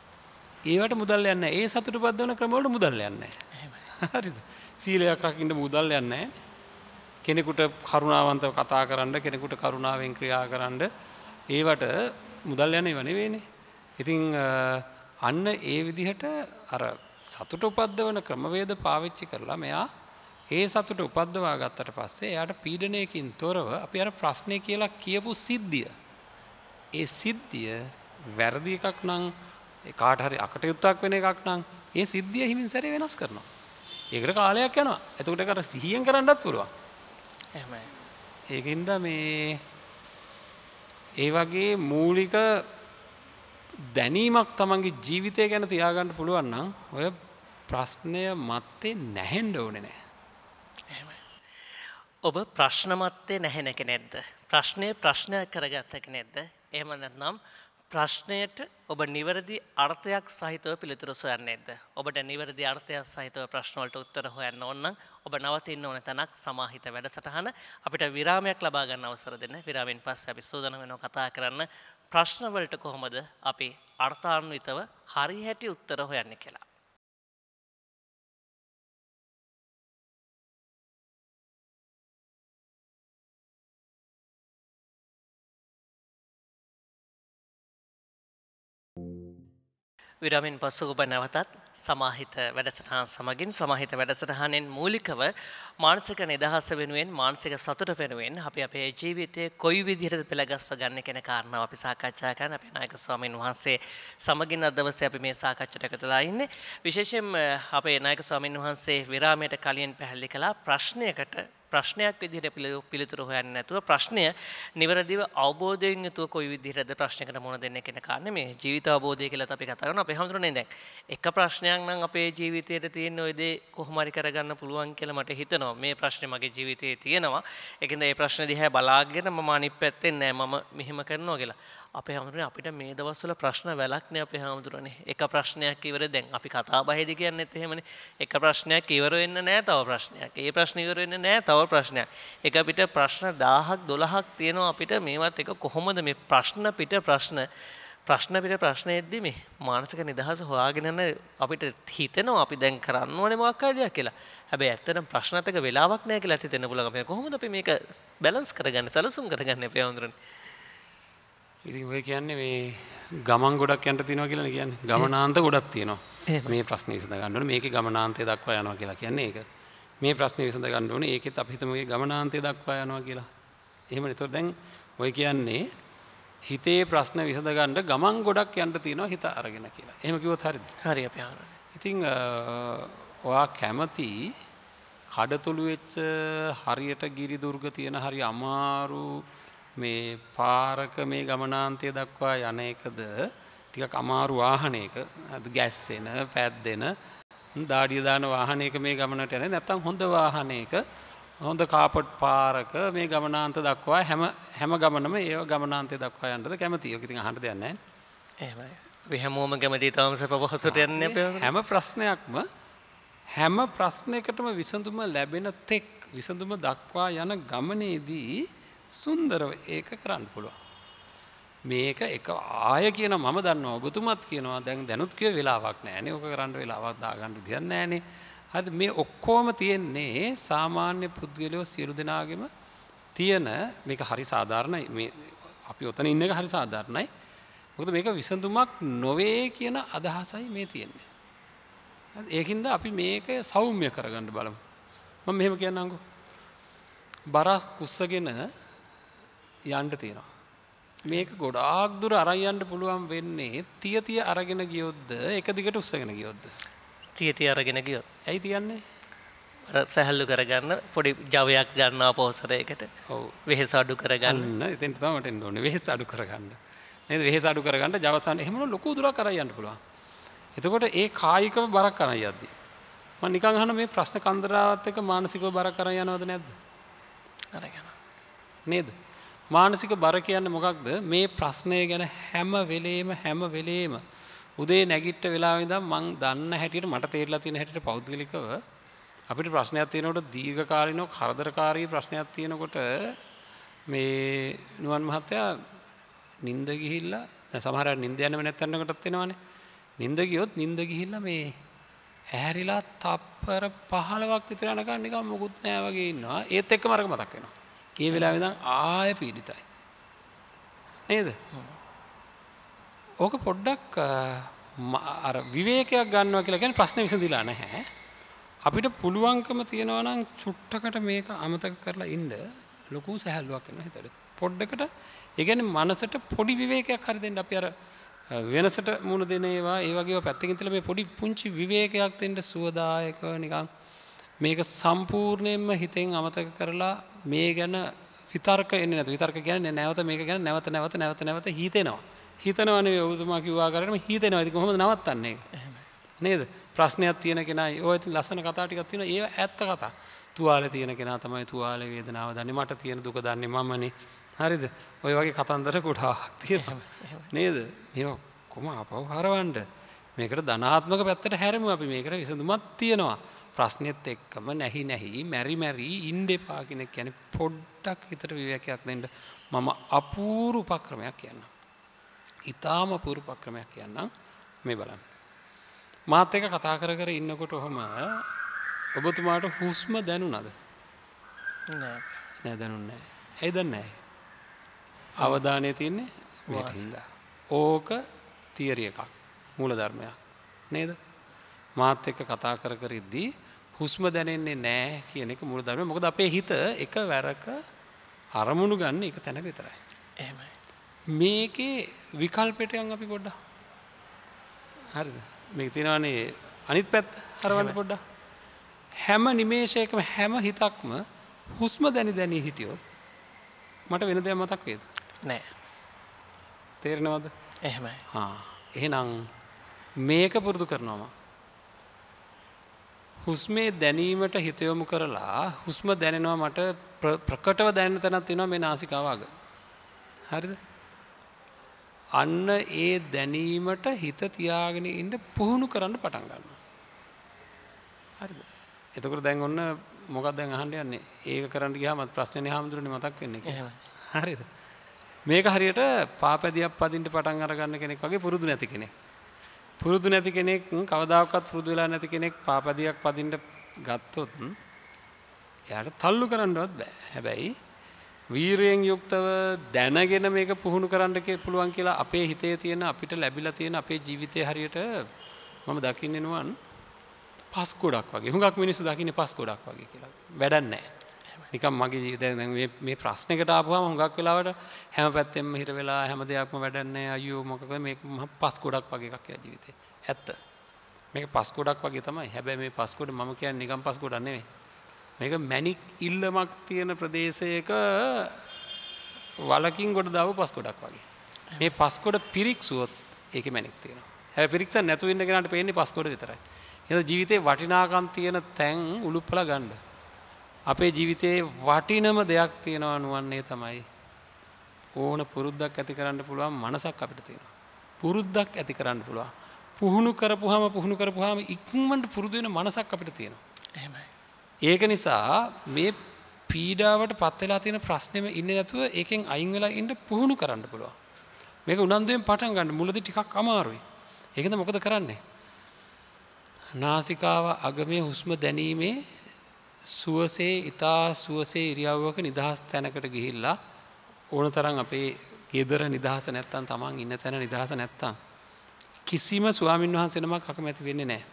ඒවට මුදල් යන්නේ නැහැ ඒ සතුට උපදවන ක්‍රම වලට මුදල් යන්නේ නැහැ හරිද සීලයක් රකින්න මුදල් යන්නේ නැහැ. කෙනෙකුට කරුණාවන්තව කතා කරන්න, කෙනෙකුට කරුණාවෙන් ක්‍රියා කරන්න ඒවට මුදල් යන්නේ නෙවෙයිනේ. ඉතින් අන්න ඒ විදිහට අර සතුට උපද්දවන ක්‍රමවේද පාවිච්චි කරලා මෙයා ඒ සතුට උපද්දවා ගත්තට පස්සේ එයාට පීඩණයකින් තොරව අපි අර ප්‍රශ්නේ කියලා කියපු සිද්ධිය. ඒ සිද්ධිය වැරදි එකක් නම් කාට හරි අකටයුත්තක් වෙන එකක් නම් ඒ සිද්ධිය හිමින් සැරේ වෙනස් කරනවා. ඒකට කාලයක් යනවා. එතකොට ඒක අර සිහියෙන් කරන්නත් පුළුවන්. එහෙමයි. ඒකින්ද මේ ඒ වගේ මූලික දැනීමක් තමන්ගේ ජීවිතය ගැන තියාගන්න පුළුවන් නම් ඔය ප්‍රශ්නය මැත්තේ නැහෙන්න ඕනේ නෑ. එහෙමයි. ඔබ ප්‍රශ්න මැත්තේ නැහෙන එක නැද්ද? ප්‍රශ්නේ ප්‍රශ්නයක් කරගත්ත එක නැද්ද? එහෙම නැත්නම් ප්‍රශ්නයට ඔබ නිවැරදි අර්ථයක් සහිතව පිළිතුර සොයන්නේ නැද්ද? ඔබට නිවැරදි අර්ථයක් සහිතව ප්‍රශ්න වලට උත්තර හොයන්න ඕන නම් ඔබ නවතින්න ඕන තැනක් සමාහිත වැඩසටහන. අපිට විරාමයක් ලබා ගන්න අවසර දෙන්න. විරාමෙන් පස්සේ අපි සූදානම් වෙනවා කතා කරන්න ප්‍රශ්න වලට කොහොමද අපි අර්ථාන්විතව හරියට උත්තර හොයන්නේ කියලා. විරාමෙන් පසු ඔබ නැවතත් සමාහිත වැඩසටහන සමගින් සමාහිත වැඩසටහනෙන් මූලිකව මානසික නිදහස වෙනුවෙන් මානසික සතුට වෙනුවෙන් අපි අපේ ජීවිතයේ කොයි විදිහටද පෙළගස්ව ගන්න කියන කාරණාව අපි සාකච්ඡා කරන අපේ නායක ස්වාමීන් වහන්සේ සමගින් අද දවසේ අපි මේ සාකච්ඡාට එකතු වෙලා ඉන්නේ. විශේෂයෙන් අපේ නායක ස්වාමීන් වහන්සේ විරාමයට කලින් පැහැදිලි කළා ප්‍රශ්නයකට ප්‍රශ්නයක් විදිහට පිළිතුර හොයන්නේ නැතුව ප්‍රශ්නය නිවැරදිව අවබෝධයෙන් යුතුව කොයි විදිහටද ප්‍රශ්නකට මුහුණ දෙන්නේ කියන කාරණේ මේ ජීවිත අවබෝධය කියලා අපි කතා කරනවා. අපි හඳුනන්නේ දැන් එක ප්‍රශ්නයක් නම් අපේ ජීවිතයේ තියෙන ওই දේ කොහොම හරි කරගන්න පුළුවන් කියලා මට හිතෙනවා. මේ ප්‍රශ්නේ මගේ ජීවිතයේ තියෙනවා. ඒකෙන්ද මේ ප්‍රශ්න දිහා බලාගෙන මම අනිත් පැත්තෙන් නෑ මම මෙහෙම කරනවා කියලා. අපේ හඳුනන්නේ අපිට මේ දවස්වල ප්‍රශ්න වැලක් නේ අපේ හඳුනන්නේ. එක ප්‍රශ්නයක් ඉවර දැන් අපි කතා බහේදී කියන්නේත් එහෙමනේ. එක ප්‍රශ්නයක් ඉවර වෙන්න නෑ තව ප්‍රශ්නයක්. ඒ ප්‍රශ්න ඉවර වෙන්න නෑ තව ප්‍රශ්නයක්. එක අපිට ප්‍රශ්න 1000ක් 12ක් තියෙනවා. අපිට මේවත් එක කොහොමද මේ ප්‍රශ්න පිට ප්‍රශ්නෙද්දි මේ මානසික නිදහස හොයාගෙන යන අපිට හිතෙනවා අපි දැන් කරන්න ඕනේ මොකක් හරි දෙයක් කියලා. හැබැයි ඇත්තටම ප්‍රශ්නත් එක වෙලාවක් නැහැ කියලා හිතෙන්න පුළුවන්. අපි කොහොමද අපි මේක බැලන්ස් කරගන්නේ සැලසුම් කරගන්නේ අපි වඳුරනේ. ඉතින් ඔය කියන්නේ මේ ගමන් ගොඩක් යන්න තියෙනවා කියලා කියන්නේ. ගමනාන්ත ගොඩක් තියෙනවා. මේ ප්‍රශ්නේ විසඳ ගන්න ඕනේ. මේකේ ගමනාන්තය දක්වා යනවා කියලා කියන්නේ ඒක. මේ ප්‍රශ්නේ විසඳ ගන්න ඕනේ. ඒකෙත් අපි හිතමුගේ ගමනාන්තය දක්වා යනවා කියලා. එහෙමනේ. ඒතකොට දැන් ඔය කියන්නේ හිතේ ප්‍රශ්න විසඳ ගන්න ගමන් ගොඩක් යන්න තියෙනවා හිත අරගෙන කියලා. එහෙම කිව්වොත් හරියද? හරි අපි අහනවා. ඉතින් ඔයා කැමති කඩතුළු වෙච්ච හරියට ගිරි දුර්ග තියෙන හරි අමාරු මේ පාරක මේ ගමනාන්තය දක්වා යන එකද ටිකක් අමාරු වාහනයක ගැස්සෙන පැද්දෙන දාඩිය දාන වාහනයක මේ ගමනට යන්නේ නැත්නම් හොඳ වාහනයක හොඳ කාපට් පාරක මේ ගමනාන්ත දක්වා හැම ගමනම ඒව ගමනාන්තය දක්වා යන්නද කැමතියි. ඔක ඉතින් අහන්න දෙයක් නැහැ. එහෙමයි. අපි හැමෝම කැමතියි තවම සපහසට යන්නේ අපි. හැම ප්‍රශ්නයකටම විසඳුම ලැබෙන තෙක් විසඳුම දක්වා යන ගමනේදී සුන්දරව ඒක කරන්න පුළුවන්. මේක එක ආය කියන මම දන්නවා ඔබතුමත් කියනවා දැන් දැනුත් කිය වෙලාවක් නැහැනේ. ඔක කරන්න වෙලාවක් දාගන්න විදියක් නැහැනේ. හරිද? මේ ඔක්කොම තියෙන්නේ සාමාන්‍ය පුද්ගලයෝ සියලු දෙනාගෙම තියෙන මේක හරි සාධාරණයි. මේ අපි ඔතන ඉන්න එක හරි සාධාරණයි. මොකද මේක විසඳුමක් නොවේ කියන අදහසයි මේ තියෙන්නේ. හරිද? ඒකින්ද අපි මේක සෞම්‍ය කරගන්න බලමු. මම මෙහෙම කියන්නම්කෝ. බරක් කුස්සගෙන යන්න තියෙනවා. මේක ගොඩාක් දුර අරන් යන්න පුළුවන් වෙන්නේ තිය අරගෙන ගියොත්ද එක දිගට උස්සගෙන ගියොත්ද? තිය අරගෙන ගියොත්. ඇයි තියන්නේ? අර සැහැල්ලු කරගන්න පොඩි ජවයක් ගන්නවා පොහොසරයකට. ඔව්. වෙහෙස අඩු කරගන්න. එතෙන්ට තමයි මට එන්න ඕනේ. වෙහෙස අඩු කරගන්න. නේද? වෙහෙස අඩු කරගන්න ජවසන් එහෙමන ලොකු දුරක් අරන් යන්න පුළුවන්. එතකොට ඒ කායිකව බරක් අරන් යද්දී මම නිකන් අහන මේ ප්‍රශ්න කන්දරාවත් එක මානසිකව බරක් අරන් යනවද නැද්ද? අරගෙන. නේද? මානසික බර කියන්නේ මොකක්ද? මේ ප්‍රශ්නය ගැන හැම වෙලේම උදේ නැගිට්ට වෙලාවෙ ඉඳන් මං දන්න හැටියට මට තේරිලා තියෙන හැටියට පෞද්ගලිකව අපිට ප්‍රශ්නයක් තියෙනකොට දීර්ඝකාලීනව කරදරකාරී ප්‍රශ්නයක් තියෙනකොට මේ නුවන් මහත්තයා නිින්ද ගිහිල්ලා දැන් සමහර අය නිින්ද යන්නේ නැත්නම්කටත් වෙනවනේ. නිින්ද ගියොත් නිින්ද ගිහිල්ලා මේ ඇහැරිලා තප්පර 15ක් විතර යනකම් නිකන් මොකුත් නැහැ වගේ ඉන්නවා. ඒත් එක්කම අරක මතක් වෙනවා. ඒ වෙලාවෙ ඉඳන් ආය පීඩිතයි. නේද? ඕක පොඩ්ඩක් අර විවේකයක් ගන්නවා කියලා කියන්නේ ප්‍රශ්නේ විසඳිලා නැහැ. අපිට පුළුවන්කම තියනවා නම් චුට්ටකට මේක අමතක කරලා ඉන්න ලොකු සහැල්ලුවක් වෙනවා හිතට. පොඩ්ඩකට ඒ කියන්නේ මනසට පොඩි විවේකයක් හරි දෙන්න. අපි අර වෙනසට මුණ දෙන ඒවා ඒ වගේව පැත්තකින් තියලා මේ පොඩි පුංචි විවේකයක් දෙන්න සුවදායක නිකන් මේක සම්පූර්ණයෙන්ම හිතෙන් අමතක කරලා මේ ගැන විතර්ක එන්නේ නැතු. විතර්ක කියන්නේ නැවත මේක ගැන නැවත හිතෙනවා. ಹೀತನವನೇ ಉದುಮಾಕಿ ವಿವಾಹಕರಣ ಹೀತನವದಿ කොහොමද නවත්තන්නේ නේද ප්‍රශ්නයක් තියෙන කෙනා ඔය ලස්සන කතා ටිකක් තියෙනවා ඒව ඇත්ත කතා තුවාලේ තියෙන කෙනා තමයි තුවාලේ වේදනාව දන්නේ මට තියෙන දුක දන්නේ මමනේ හරිද ඔය වගේ කතන්දර කොටාවක් තියෙනවා නේද මේක කොහොම අපව හරවන්න මේකට ධනාත්මක පැත්තට හැරෙමු අපි මේකට විසඳුමක් තියෙනවා ප්‍රශ්නෙත් එක්කම නැහි මෙරි ඉන්නේපා කියන කියන්නේ පොඩ්ඩක් හිතට විවේකයක් දෙන්න මම අපූර්ව උපක්‍රමයක් කියන්නම් ඉතාම අපූර්ව උපක්‍රමයක් කියන්නම් මේ බලන්න මාත් එක්ක කතා කර ඉන්නකොට ඔහම ඔබතුමාට හුස්ම දැනුණාද නෑ දැනුන්නේ නෑ ඒ දැන්නේ අවධානය තියන්නේ මේකට ඕක තියරි එකක් මූල ධර්මයක් නේද මාත් එක්ක කතා කර ඉද්දී හුස්ම දැනෙන්නේ නෑ කියන එක මූල ධර්මයක් මොකද අපේ හිත එක වැරක අරමුණු ගන්න එක තැන විතරයි එහෙමයි මේකේ විකල්පයන් අපි පොඩ්ඩක් හරිද මේක තියෙනවානේ අනිත් පැත්ත හරවන්න පොඩ්ඩක් හැම නිමේෂයකම හැම හිතක්ම හුස්ම දැනි හිටියොත් මට වෙන දෙයක් මතක් වේද නෑ තේරෙනවද එහෙමයි හා එහෙනම් මේක පුරුදු කරනවා හුස්මේ දැනීමට හිත යොමු කරලා හුස්ම දැනෙනවා මට ප්‍රකටව දැනෙන තැනක් තියෙනවා මේ නාසිකාව අග හරිද අන්න ඒ දැනීමට හිත තියාගෙන ඉන්න පුහුණු කරන්න පටන් ගන්නවා. හරිද? එතකොට දැන් ඔන්න මොකක්ද දැන් අහන්න යන්නේ? ඒක කරන්න ගියාම ප්‍රශ්නේ හැමදෙරෙම මතක් වෙන්නේ කියලා. හරිද? මේක හරියට පාපැදියක් පදින්න පටන් අර ගන්න කෙනෙක් වගේ පුරුදු නැති කෙනෙක්. පුරුදු නැති කෙනෙක් කවදාකවත් පුරුදු වෙලා නැති කෙනෙක් පාපැදියක් පදින්න ගත්තොත් එයාට තල්ලු කරන්නවත් බෑ. හැබැයි වීරයෙන් යුක්තව දැනගෙන මේක පුහුණු කරන්න පුළුවන් කියලා අපේ හිතේ තියෙන අපිට ලැබිලා තියෙන අපේ ජීවිතේ හරියට මම දකින්නේ නුවන් පස් ගොඩක් වගේ. හුඟක් මිනිස්සු දකින්නේ පස් ගොඩක් වගේ කියලා. වැඩක් නැහැ. නිකන් මගේ ජීවිතේ දැන් මේ ප්‍රශ්නෙකට ආපුවාම හුඟක් වෙලාවට හැම පැත්තෙම හිර වෙලා හැම දෙයක්ම වැඩක් නැහැ. අයියෝ මොකද මේක පස් ගොඩක් වගේ එකක් කියලා ජීවිතේ. ඇත්ත. මේක පස් ගොඩක් වගේ තමයි. හැබැයි මේ පස් ගොඩ මම කියන්නේ නිකන් පස් ගොඩක් නෙවෙයි. මේක මැණික් ඉල්ලමක් තියෙන ප්‍රදේශයක වලකින් ගොඩ දාපු පස් ගොඩක් වගේ. මේ පස් ගොඩ පිරික්සුවොත් ඒකේ මැණික් තියෙනවා. හැබැයි පිරික්සන් නැතුව ඉන්න කෙනාට පේන්නේ පස් ගොඩ විතරයි. එහෙනම් ජීවිතේ වටිනාකම් තියෙන තැන් උලුප්පලා ගන්න. අපේ ජීවිතේ වටිනම දෙයක් තියෙනවා නුවන්නේ තමයි ඕන පුරුද්දක් ඇති කරන්න පුළුවන් මනසක් අපිට තියෙනවා. පුරුද්දක් ඇති කරන්න පුළුවන්. පුහුණු කරපුවාම ඉක්මනට පුරුදු වෙන මනසක් අපිට තියෙනවා. එහෙමයි. ඒක නිසා මේ පීඩාවට පත් වෙලා තියෙන ප්‍රශ්නෙම ඉන්නේ නැතුව ඒකෙන් අයින් වෙලා ඉන්න පුහුණු කරන්න පුළුවන්. මේක උනන්දුවෙන් පටන් ගන්න මුලදී ටිකක් අමාරුයි. ඒකෙන්ද මොකද කරන්නේ? නාසිකාව අගමේ හුස්ම දැනීමේ ඉතා සුවසේ ඉරියව්වක නිදහස් තැනකට ගිහිල්ලා ඕන තරම් අපේ ගෙදර නිදහස නැත්තම් Taman ඉන්න තැන නිදහස නැත්තම් කිසිම ස්වාමින්වහන්සේ නමක් අකමැති වෙන්නේ නැහැ.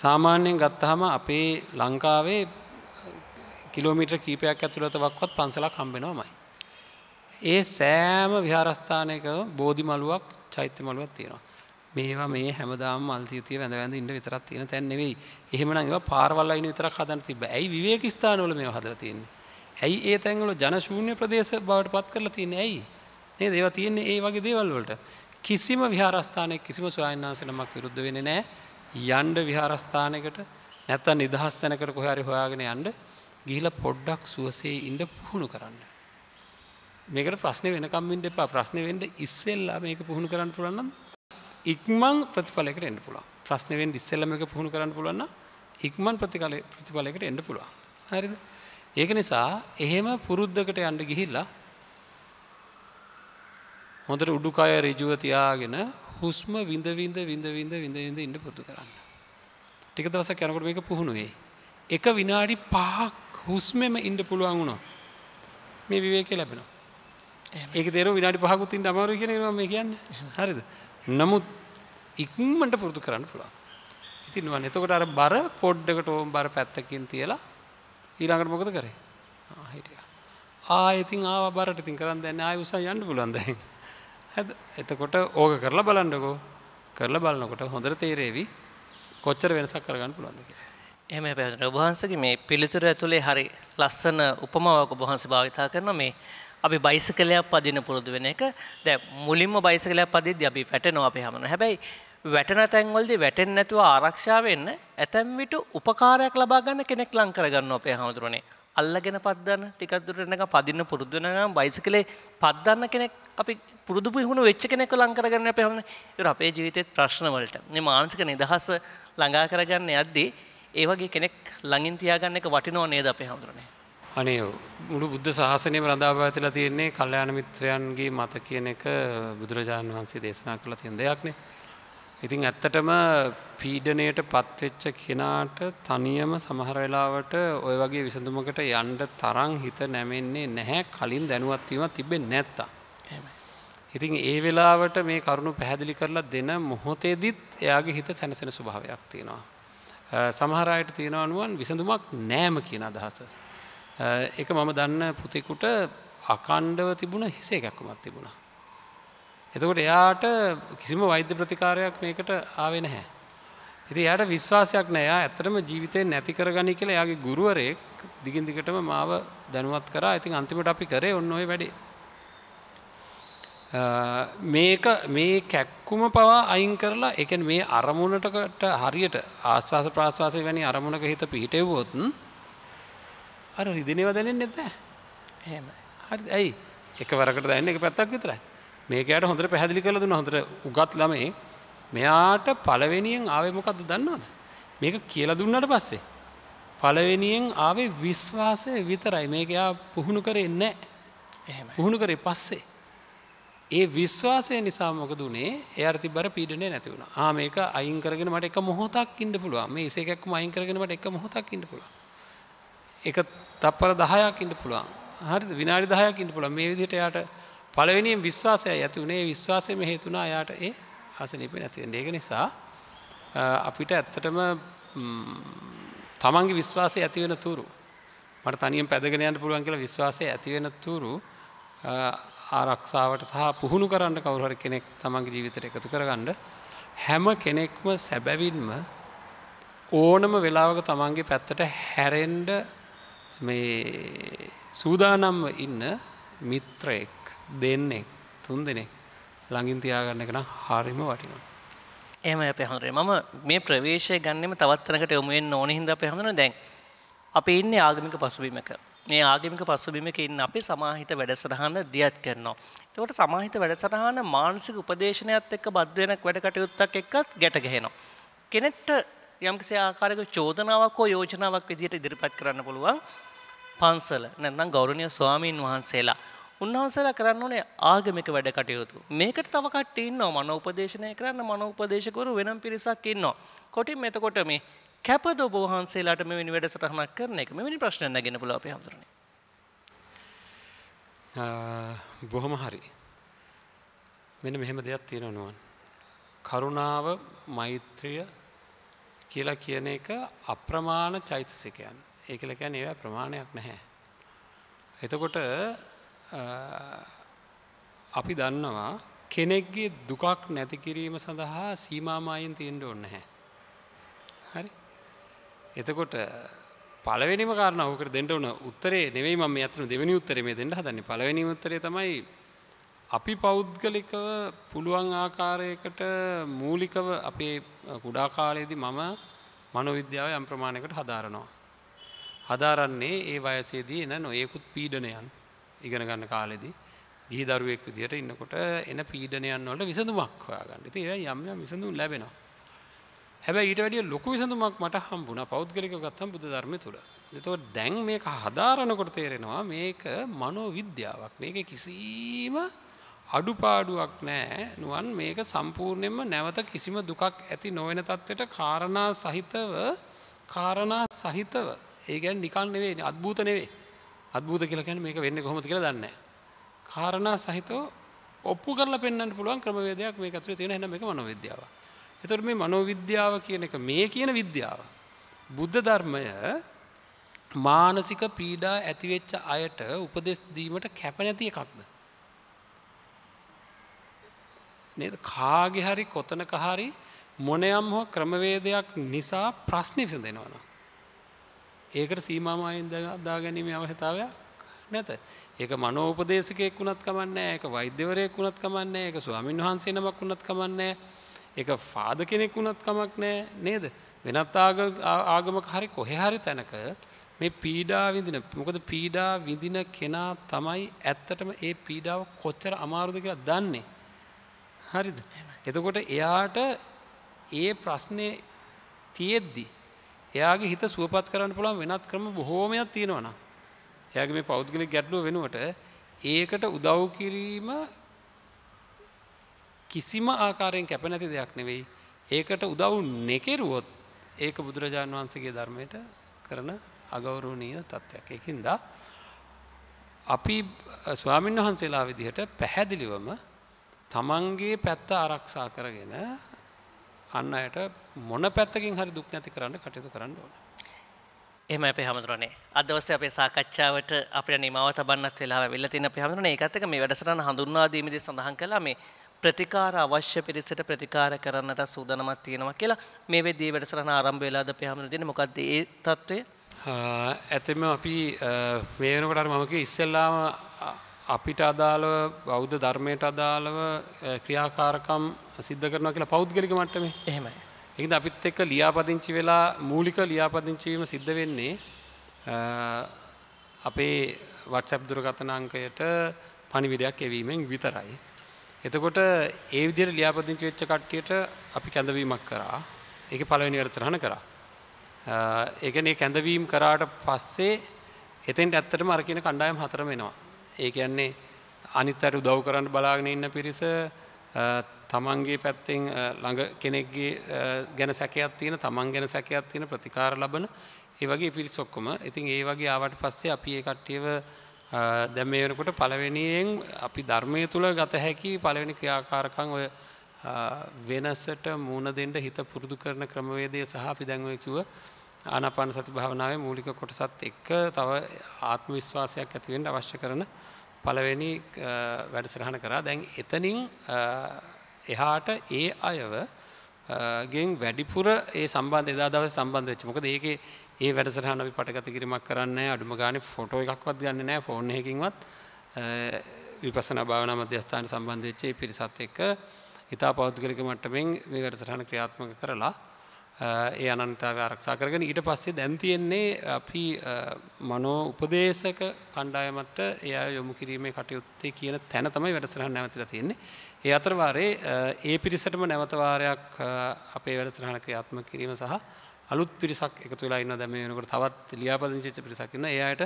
සාමාන්‍යයෙන් ගත්තාම අපේ ලංකාවේ කිලෝමීටර් කීපයක් ඇතුළත වක්වත් පන්සලක් හම්බෙනවමයි. ඒ සෑම විහාරස්ථානයක බෝධි මළුවක් චෛත්‍ය මළුවක් තියෙනවා. මේවා මේ හැමදාම මල් තිය වැඳ ඉන්න විතරක් තියෙන තැන් නෙවෙයි. එහෙමනම් ඒවා පාරවල් අයින විතරක් හදන්න තිබ්බා. ඇයි විවේක ස්ථානවල මේවා හදලා තියෙන්නේ? ඇයි ඒ තැන්වල ජනශූන්‍ය ප්‍රදේශ බවට පත් කරලා තියෙන්නේ? ඇයි? නේද? ඒවා තියෙන්නේ ඒ වගේ දේවල් වලට. කිසිම විහාරස්ථානයක කිසිම ස්වාමීන් වහන්සේ නමක් විරුද්ධ වෙන්නේ නැහැ. යන්න විහාරස්ථානයකට නැත්නම් නිදහස් තැනකට කොහේ හරි හොයාගෙන යන්න ගිහිලා පොඩ්ඩක් සුවසේ ඉඳ පුහුණු කරන්න. මේකට ප්‍රශ්නේ වෙනකම් ඉන්න එපා. ප්‍රශ්නේ වෙන්න ඉස්සෙල්ලා මේක පුහුණු කරන්න පුළුවන් නම් ඉක්මන් ප්‍රතිඵලයකට එන්න පුළුවන්. ප්‍රශ්නේ වෙන්න ඉස්සෙල්ලා මේක පුහුණු කරන්න පුළුවන් නම් ඉක්මන් ප්‍රතිඵලයකට එන්න පුළුවන්. හරිද? ඒක නිසා එහෙම පුරුද්දකට යන්න ගිහිල්ලා හොඳට උඩුකය ඍජුව තියාගෙන හුස්ම විඳ විඳ ඉන්න පුරුදු කරන්න. ටික දවසක් යනකොට මේක පුහුණු වෙයි. එක විනාඩි 5ක් හුස්මෙම ඉන්න පුළුවන් වුණා. මේ විවේකේ ලැබෙනවා. ඒක තේරුම් විනාඩි 5කුත් ඉන්න අමාරුයි කියන එක මම කියන්නේ. හරිද? නමුත් ඉක්මනට පුරුදු කරන්න පුළුවන්. ඉතින් නුවන් එතකොට අර බර පොඩ්ඩකට ඕම් බර පැත්තකින් තියලා ඊළඟට මොකද කරේ? හිටියා. ඉතින් ආව බරට ඉතින් කරන් දැන් ආයෙ උසන් යන්න පුළුවන් දැන්. හද එතකොට ඕක කරලා බලන්නකෝ. කරලා බලනකොට හොඳට තේරෙවි කොච්චර වෙනසක් කරගන්න පුළුවන්ද කියලා. එහෙමයි පැහැදිලි. ඔබ වහන්සේගේ මේ පිළිතුර ඇතුලේ හරි ලස්සන උපමාවක් ඔබ වහන්සේ භාවිතා කරන මේ अभी बैसकल पदन पुराक मुलिम बैसकल पद अभी वेटन अभी हम हेबाई वेटन तंगल्दी वेटन तो आरक्षावेन एतम विटू उपकार लंकरगनोपे हमने अल्लान पदान टीका पदन पुरदन बैसकल पदान के अभी पुरद वेचकने लंकरगनपे हमने इवर अपे जीवित प्रश्न वल्ट नहीं मानसिक निदहास लंगाकरगन अद्दी एवगी के लंगिंतियागन वटिनो अनेदपे हमने अने मुड़ु बुद्ध साहसने रदाबाने कल्याण मित्रयानगी मतकियन बुद्धरजान वंशी देशना कलने ඉතින් ඇත්තටම පීඩණයට පත්වෙච්ච කෙනාට තනියම සමහර වෙලාවට ওই වගේ විසඳුමකට යන්න තරම් හිත නැමෙන්නේ නැහැ කලින් දැනුවත් වීමක් තිබෙන්නේ නැත්තා. එහෙමයි. ඉතින් ඒ වෙලාවට මේ කරුණු පැහැදිලි කරලා දෙන මොහොතේදීත් එයාගේ හිත සැනසෙන ස්වභාවයක් තියෙනවා. සමහර අයට තියෙනවා නුවන් විසඳුමක් නැම කියන අදහස. ඒක මම දන්න පුතේකට අකණ්ඩව තිබුණ හිස එකක් වමත් තිබුණා. එතකොට එයාට කිසිම වෛද්‍ය ප්‍රතිකාරයක් මේකට ආවේ නැහැ. ඉතින් එයාට විශ්වාසයක් නැහැ. එයා ඇත්තටම ජීවිතේ නැති කරගනි කියලා එයාගේ ගුරුවරයෙක් දිගින් දිගටම මාව දැනුවත් කරා. ඉතින් අන්තිමට අපි කරේ ඔන්න ඔය වැඩේ. මේක මේ කැක්කුම පවා අයින් කරලා ඒ කියන්නේ මේ අරමුණට හරියට ආස්වාස ප්‍රාස්වාසය වැනි අරමුණක හිත පිහිටෙව්වොත් අර රිදෙනව දැනෙන්නේ නැහැ. එහෙමයි. හරිද? ඇයි? එකවරකට දැනෙන එක පැත්තක් විතරයි. මේකයට හොඳට පැහැදිලි කරලා දුන්නා. හොඳට උගත් ළමයි මෙයාට පළවෙනියෙන් ආවේ මොකද්ද දන්නවද? මේක කියලා දුන්නාට පස්සේ පළවෙනියෙන් ආවේ විශ්වාසය විතරයි. මේක යා පුහුණු කරේ නැහැ. එහෙමයි. පුහුණු කරේ පස්සේ. ඒ විශ්වාසය නිසා මොකද උනේ? එයාට තිබ්බර පීඩනේ නැති වුණා. මේක අයින් කරගෙන මට එක මොහොතක් ඉන්න පුළුවන්. මේ ඉස එකක්ම අයින් කරගෙන මට එක මොහොතක් ඉන්න පුළුවන්. එක තප්පර 10ක් ඉන්න පුළුවන්. හරිද? විනාඩි 10ක් ඉන්න පුළුවන්. මේ විදිහට එයාට පළවෙනියෙන් විශ්වාසය ඇති වුණේ විශ්වාසයෙන් හේතුණා එයාට ඒ ආසනීපේ නැති වෙන්නේ. ඒක නිසා අපිට ඇත්තටම තමන්ගේ විශ්වාසය ඇති වෙන තුරු මට තනියෙන් පැදගෙන යන්න පුළුවන් කියලා විශ්වාසය ඇති වෙන තුරු ආරක්ෂාවට සහ පුහුණු කරන්න කවුරු හරි කෙනෙක් තමන්ගේ ජීවිතයට එකතු කරගන්න හැම කෙනෙක්ම සැබවින්ම ඕනම වෙලාවක තමන්ගේ පැත්තට හැරෙන්න මේ සූදානම්ව ඉන්න මිත්‍රයෙක් දෙන්නේ තුන් දෙනෙක් ළඟින් තියාගන්න එක නම් හරියම වටිනවා. එහෙමයි අපේ හඳුරේ. මම මේ ප්‍රවේශය ගන්නෙම තවත් තැනකට යොමු වෙන්න ඕනේ හින්දා අපේ හඳුරන දැන් අපි ඉන්නේ ආගමික පසුබිමක. මේ ආගමික පසුබිමක ඉන්න අපි සමාහිත වැඩසටහන දියත් කරනවා. ඒකට සමාහිත වැඩසටහන මානසික උපදේශනයත් එක්ක බද්ධ වෙන වැඩ කටයුත්තක් එක්කත් ගැට ගහනවා. කෙනෙක්ට යම්කිසි ආකාරයක චෝදනාවක් හෝ යෝජනාවක් විදිහට ඉදිරිපත් කරන්න පුළුවන් පන්සල නැත්නම් ගෞරවනීය ස්වාමීන් වහන්සේලා උන්වහන්සේලා කරන්න ඕනේ ආගමික වැඩ කටයුතු. මේකට තව කට්ටිය ඉන්නවා මනෝපදේශනය කරන්න මනෝපදේශකවරු වෙනම පිරිසක් ඉන්නවා. කොටින් එතකොට මේ කැපද ඔබ වහන්සේලාට මෙවැනි වැඩසටහනක් කරන එක මෙවැනි ප්‍රශ්න නැගෙන පුළුවන් අපි හඳුරන්නේ. බොහොම හරි. මෙන්න මෙහෙම දෙයක් තියෙනවා. කරුණාව, මෛත්‍රිය කියලා කියන එක අප්‍රමාණ චෛතසිකයන්. ඒ කියලා කියන්නේ ඒවා ප්‍රමාණයක් නැහැ. එතකොට අපි දන්නවා කෙනෙක්ගේ දුකක් නැති කිරීම සඳහා සීමාමායින් තියෙන්න ඕනේ නැහැ. හරි. එතකොට පළවෙනිම කාරණාව ඔකට දෙන්න ඕන උත්තරේ නෙවෙයි මම මේ අතන දෙවෙනි උත්තරේ මේ දෙන්න හදන්නේ. පළවෙනිම උත්තරේ තමයි අපි පෞද්ගලිකව පුළුවන් ආකාරයකට මූලිකව අපේ කුඩා කාලයේදී මම මනෝවිද්‍යාව යම් ප්‍රමාණයකට හදාරනවා. හදාරන්නේ ඒ වයසේදී එන නොයෙකුත් පීඩනයන් ඉගෙන ගන්න කාලෙදී ගිහි දරුවෙක් විදියට ඉන්නකොට එන පීඩනයන් වලට විසඳුමක් හොයාගන්න. ඉතින් ඒ යම් යම් විසඳුම් ලැබෙනවා. හැබැයි ඊට වැඩිය ලොකු විසඳුමක් මට හම්බුණා පෞද්ගලිකව ගත්තම බුද්ධ ධර්මයේ තුල. ඒතකොට දැන් මේක හදාරනකොට තේරෙනවා මේක මනෝවිද්‍යාවක්. මේකේ කිසිම අඩුපාඩුවක් නැහැ. නුවන් මේක සම්පූර්ණයෙන්ම නැවත කිසිම දුකක් ඇති නොවන තත්ත්වයට කාරණා සහිතව ඒ කියන්නේ නිකන් නෙවෙයි අද්භූත නෙවෙයි. අද්භූත කියලා කියන්නේ මේක වෙන්නේ කොහොමද කියලා දන්නේ නැහැ. කාරණා සහිතව ඔප්පු කරලා පෙන්වන්න පුළුවන් ක්‍රමවේදයක් මේක ඇතුලේ තියෙන. එහෙනම් මේක මනෝවිද්‍යාව. ඒතකොට මේ මනෝවිද්‍යාව කියන එක මේ කියන විද්‍යාව. බුද්ධ ධර්මය මානසික පීඩා ඇති වෙච්ච අයට උපදෙස් දීමට කැප නැති එකක්ද? නේද? කාගේ හරි කොතනක හරි මොනියම් හෝ ක්‍රමවේදයක් නිසා ප්‍රශ්න විසඳෙනවා. ඒකට සීමාමායින් දා ගැනීමේ අවශ්‍යතාවයක් නැත. ඒක මනෝපදේශකයෙක් වුණත් කමක් නැහැ. ඒක වෛද්‍යවරයෙක් වුණත් කමක් නැහැ. ඒක ස්වාමින් වහන්සේ නමක් වුණත් කමක් නැහැ. ඒක ෆාදර් කෙනෙක් වුණත් කමක් නැහැ නේද? වෙනත් ආගමක හරි කොහේ හරි තැනක මේ පීඩා විඳින. මොකද පීඩා විඳින කෙනා තමයි ඇත්තටම ඒ පීඩාව කොච්චර අමාරුද කියලා දන්නේ. හරිද? එතකොට එයාට ඒ ප්‍රශ්නේ තියෙද්දි එයාගේ හිත සුවපත් කරන්න පුළුවන් වෙනත් ක්‍රම බොහෝමයක් තියෙනවා න ะ. එයාගේ මේ පෞද්ගලික ගැටලුව වෙනුවට ඒකට උදව් කිරීම කිසිම ආකාරයෙන් කැප නැති දෙයක් නෙවෙයි. ඒකට උදව් නොකරුවොත් ඒක බුදුරජාණන් වහන්සේගේ ධර්මයට කරන අගෞරවණීය තත්ත්වයක්. ඒකින්ද අපි ස්වාමීන් වහන්සේලා විදිහට පැහැදිලිවම තමන්ගේ පැත්ත ආරක්ෂා කරගෙන අන් අයට මොන පැත්තකින් හරි දුක් නැති කරන්න කටයුතු කරන්න ඕන. එහෙමයි අපේ හැමදෙරනේ. අද දවසේ අපේ සාකච්ඡාවට අපිට නිමාව තබන්නත් වෙලාව වෙලා තියෙන අපේ හැමදෙරනේ. ඒකත් එක්ක මේ වැඩසටහන හඳුන්වා දීමේදී සඳහන් කළා මේ ප්‍රතිකාර අවශ්‍ය පිරිසට ප්‍රතිකාර කරන්නට සූදානමක් තියෙනවා කියලා. මේ වෙද්දී වැඩසටහන ආරම්භ වෙලාද අපි හැමෝම දෙන්නේ මොකද්ද ඒ తත්වය? ඇත්තම අපි මේ වෙනකොට අර මම කිය ඉස්සෙල්ලාම අපිට අදාළව බෞද්ධ ධර්මයට අදාළව ක්‍රියාකාරකම් සිද්ධ කරනවා කියලා පෞද්ගලික මට්ටමේ. එහෙමයි. ඒකද අපිත් එක්ක ලියාපදිංචි වෙලා මූලික ලියාපදිංචි වීම සිද්ධ වෙන්නේ අපේ WhatsApp දුරකථන අංකයට පණිවිඩයක් එවීමෙන් විතරයි. එතකොට ඒ විදිහට ලියාපදිංචි වෙච්ච කට්ටියට අපි කැඳවීමක් කරා. ඒක පළවෙනි වැඩසටහන කරා. ඒ කියන්නේ කැඳවීම කරාට පස්සේ එතෙන්ට ඇත්තටම අර කියන කණ්ඩායම හතරම එනවා. ඒ කියන්නේ අනිත් අයට උදව් කරන්න බලාගෙන ඉන්න පිරිස, තමන්ගේ පැත්තෙන් ළඟ කෙනෙක්ගේ ගැන සැකයක් තියෙන, තමන් ගැන සැකයක් තියෙන ප්‍රතිකාර ලබන ඒ වගේ පිරිස ඔක්කොම. ඉතින් ඒ වගේ ආවට පස්සේ අපි ඒ කට්ටියව දැන් මේ වෙනකොට පළවෙනියෙන් අපි ධර්මයේ තුල ගත හැකි පළවෙනි ක්‍රියාකාරකම් ඔය වෙනසට මූණ දෙන්න හිත පුරුදු කරන ක්‍රමවේදය සහ අපි දැන් ඔය කිව්ව ආනාපාන සති භාවනාවේ මූලික කොටසත් එක්ක තව ආත්ම විශ්වාසයක් ඇති වෙන්න අවශ්‍ය කරන පළවෙනි වැඩසටහන කරා. දැන් එතනින් එහාට ඒ අයව ගෙන් වැඩිපුර ඒ සම්බන්ධ එදා දවසේ සම්බන්ධ වෙච්ච. මොකද ඒකේ ඒ වැඩසටහන අපි පටගත කිරීමක් කරන්නේ අඩුම ගානේ ෆොටෝ එකක්වත් ගන්නෙ නැහැ. ෆෝන් එකකින්වත් විපස්සනා භාවනා මධ්‍යස්ථාන සම්බන්ධ වෙච්ච මේ පිරිසත් එක්ක ඊතා පෞද්ගලික මට්ටමින් මේ වැඩසටහන ක්‍රියාත්මක කරලා ඒ අනන්‍යතාවය ආරක්ෂා කරගෙන ඊට පස්සේ දැන් තියෙන්නේ අපි මනෝ උපදේශක කණ්ඩායමට ඒ අය යොමු කිරීමේ කටයුත්තේ කියන තැන තමයි වැඩසටහන නැවතිලා තියෙන්නේ. ඒ අතර වාරේ ඒ පිරිසටම නැවත වාරයක් අපේ වැඩසටහන ක්‍රියාත්මක කිරීම සහ අලුත් පිරිසක් එකතු වෙලා ඉන්නවා. දැන් මේ වෙනකොට තවත් ලියාපදිංචි වෙච්ච පිරිසක් ඉන්නවා. ඒ අයට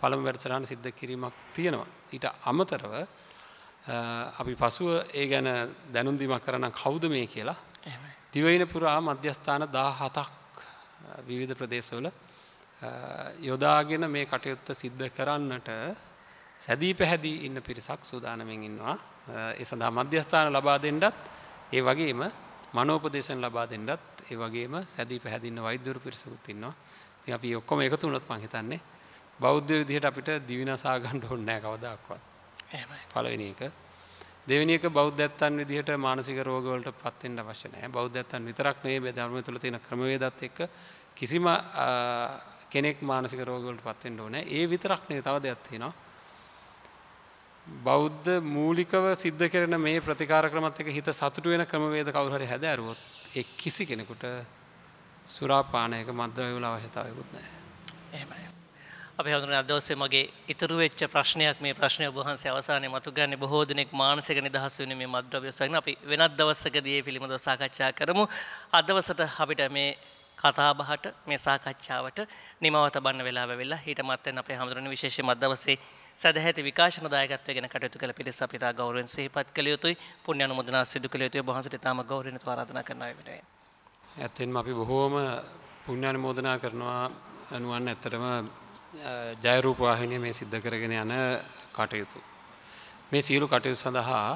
පළමු වැඩසටහන සිද්ධ කිරීමක් තියෙනවා. ඊට අමතරව අපි පසුව ඒ ගැන දැනුම් දීමක් කරන්න කවුද මේ කියලා. එහෙමයි. දිවයින පුරා මධ්‍යස්ථාන 17ක් විවිධ ප්‍රදේශවල යොදාගෙන මේ කටයුත්ත සිද්ධ කරන්නට සැදී පැහැදී ඉන්න පිරිසක් සූදානමින් ඉන්නවා. ඒ සඳහා මධ්‍යස්ථාන ලබා දෙන්නත් ඒ වගේම මනෝපදේශන ලබා දෙන්නත් ඒ වගේම සැදී පැහැදින්න වෛද්‍යවරු පිරිසකුත් ඉන්නවා. ඉතින් අපි ඔක්කොම එකතු වුණොත් මං හිතන්නේ බෞද්ධ විදිහට අපිට දිවිනසා ගන්න ඕනේ නැහැ කවදාකවත්. එහෙමයි. පළවෙනි එක. දෙවෙනි එක බෞද්ධයන් විදිහට මානසික රෝග වලට පත් වෙන්න අවශ්‍ය නැහැ. බෞද්ධයන් විතරක් නෙවෙයි මේ ධර්මය තුළ තියෙන ක්‍රමවේදත් එක්ක කිසිම කෙනෙක් මානසික රෝග වලට පත් වෙන්න ඕනේ නැහැ. ඒ විතරක් නෙවෙයි තව දෙයක් තියෙනවා. බෞද්ධ මූලිකව සිද්ධ කරන මේ ප්‍රතිකාර ක්‍රමත් එක හිත සතුටු වෙන ක්‍රමවේද කවුරු හරි හැදෑරුවොත් ඒ කිසි කෙනෙකුට සුරාපානයක මද්ද්‍රව්‍ය වල අවශ්‍යතාවයකුත් නැහැ. එහෙමයි. අපි හඳුනන අද දවසේ මගේ ඉතුරු වෙච්ච ප්‍රශ්නයක් මේ ප්‍රශ්නය ඔබ වහන්සේ අවසානයේ මතුගන්නේ බොහෝ දිනෙක මානසික නිදහස වෙන මේ මද්ද්‍රව්‍ය සගෙන අපි වෙනත් දවසකදී මේ පිළිබඳව සාකච්ඡා කරමු. අද දවසට අපිට මේ කතාබහට මේ සාකච්ඡාවට නිමව තබන්න වෙලාව වෙලා හිට මත් වෙන අපේ හැමදෙරණ විශේෂයෙන්ම අද දවසේ සදැහැති විකාශන දායකත්වය ගැන කටයුතු කළ පිරිස අපිට ගෞරවයෙන් සිහිපත් කළ යුතුයි. පුණ්‍ය අනුමෝදනා සිදු කළ යුතුයි. ඔබ වහන්සේට තාම ගෞරවණීයව ආරාධනා කරනවා විතරයි. ඇත්තෙන්ම අපි බොහෝම පුණ්‍ය අනුමෝදනා කරනවා අනුවන් ඇත්තටම ජය රූප වාහිනිය මේ සිද්ධ කරගෙන යන කටයුතු. මේ සියලු කටයුතු සඳහා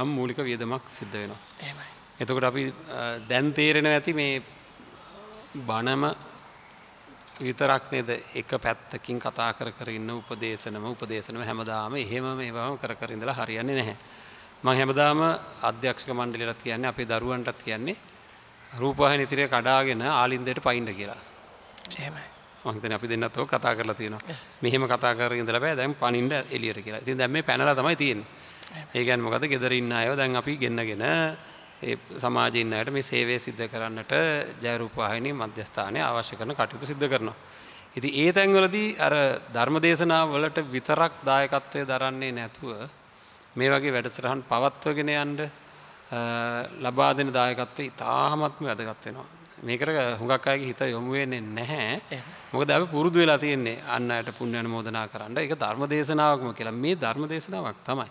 යම් මූලික වියදමක් සිද්ධ වෙනවා. එහෙමයි. එතකොට අපි දැන් තේරෙනවා ඇති මේ බණම විතරක් නේද එක පැත්තකින් කතා කර ඉන්න උපදේශනම හැමදාම එහෙමම ඒවාම කර ඉඳලා හරියන්නේ නැහැ. මම හැමදාම අධ්‍යක්ෂක මණ්ඩලයට කියන්නේ අපේ දරුවන්ටත් කියන්නේ රූපවාහිනී තිරය කඩාගෙන ආලින්දයට පයින්න කියලා. එහෙමයි. මං අපි දෙන්නත් ඔය කතා කරලා තියෙනවා. මෙහෙම කතා කරගෙන ඉඳලා බෑ දැන් පනින්න එළියට කියලා. ඉතින් දැන් මේ පැනලා තමයි තියෙන්නේ. ඒ කියන්නේ මොකද? ගෙදර ඉන්න අයව දැන් අපි ගෙන්නගෙන ඒ සමාජයේ ඉන්න අයට මේ සේවය සිද්ධ කරන්නට ජයරූපවාහිනී මධ්‍යස්ථානයේ අවශ්‍ය කරන කටයුතු සිද්ධ කරනවා. ඉතින් ඒ තැන්වලදී අර ධර්මදේශනාව වලට විතරක් දායකත්වය දරන්නේ නැතුව මේ වගේ වැඩසටහන් පවත්වගෙන යන්න ලබා දෙන දායකත්වය ඉතාමත්ම වැදගත් වෙනවා. මේකට හුඟක් අයගේ හිත යොමු වෙන්නේ නැහැ. මොකද අපි පුරුදු වෙලා තියෙන්නේ අන් අයට පුණ්‍ය අනුමෝදනා කරන්න. ඒක ධර්මදේශනාවක්ම කියලා. මේ ධර්මදේශනාවක් තමයි.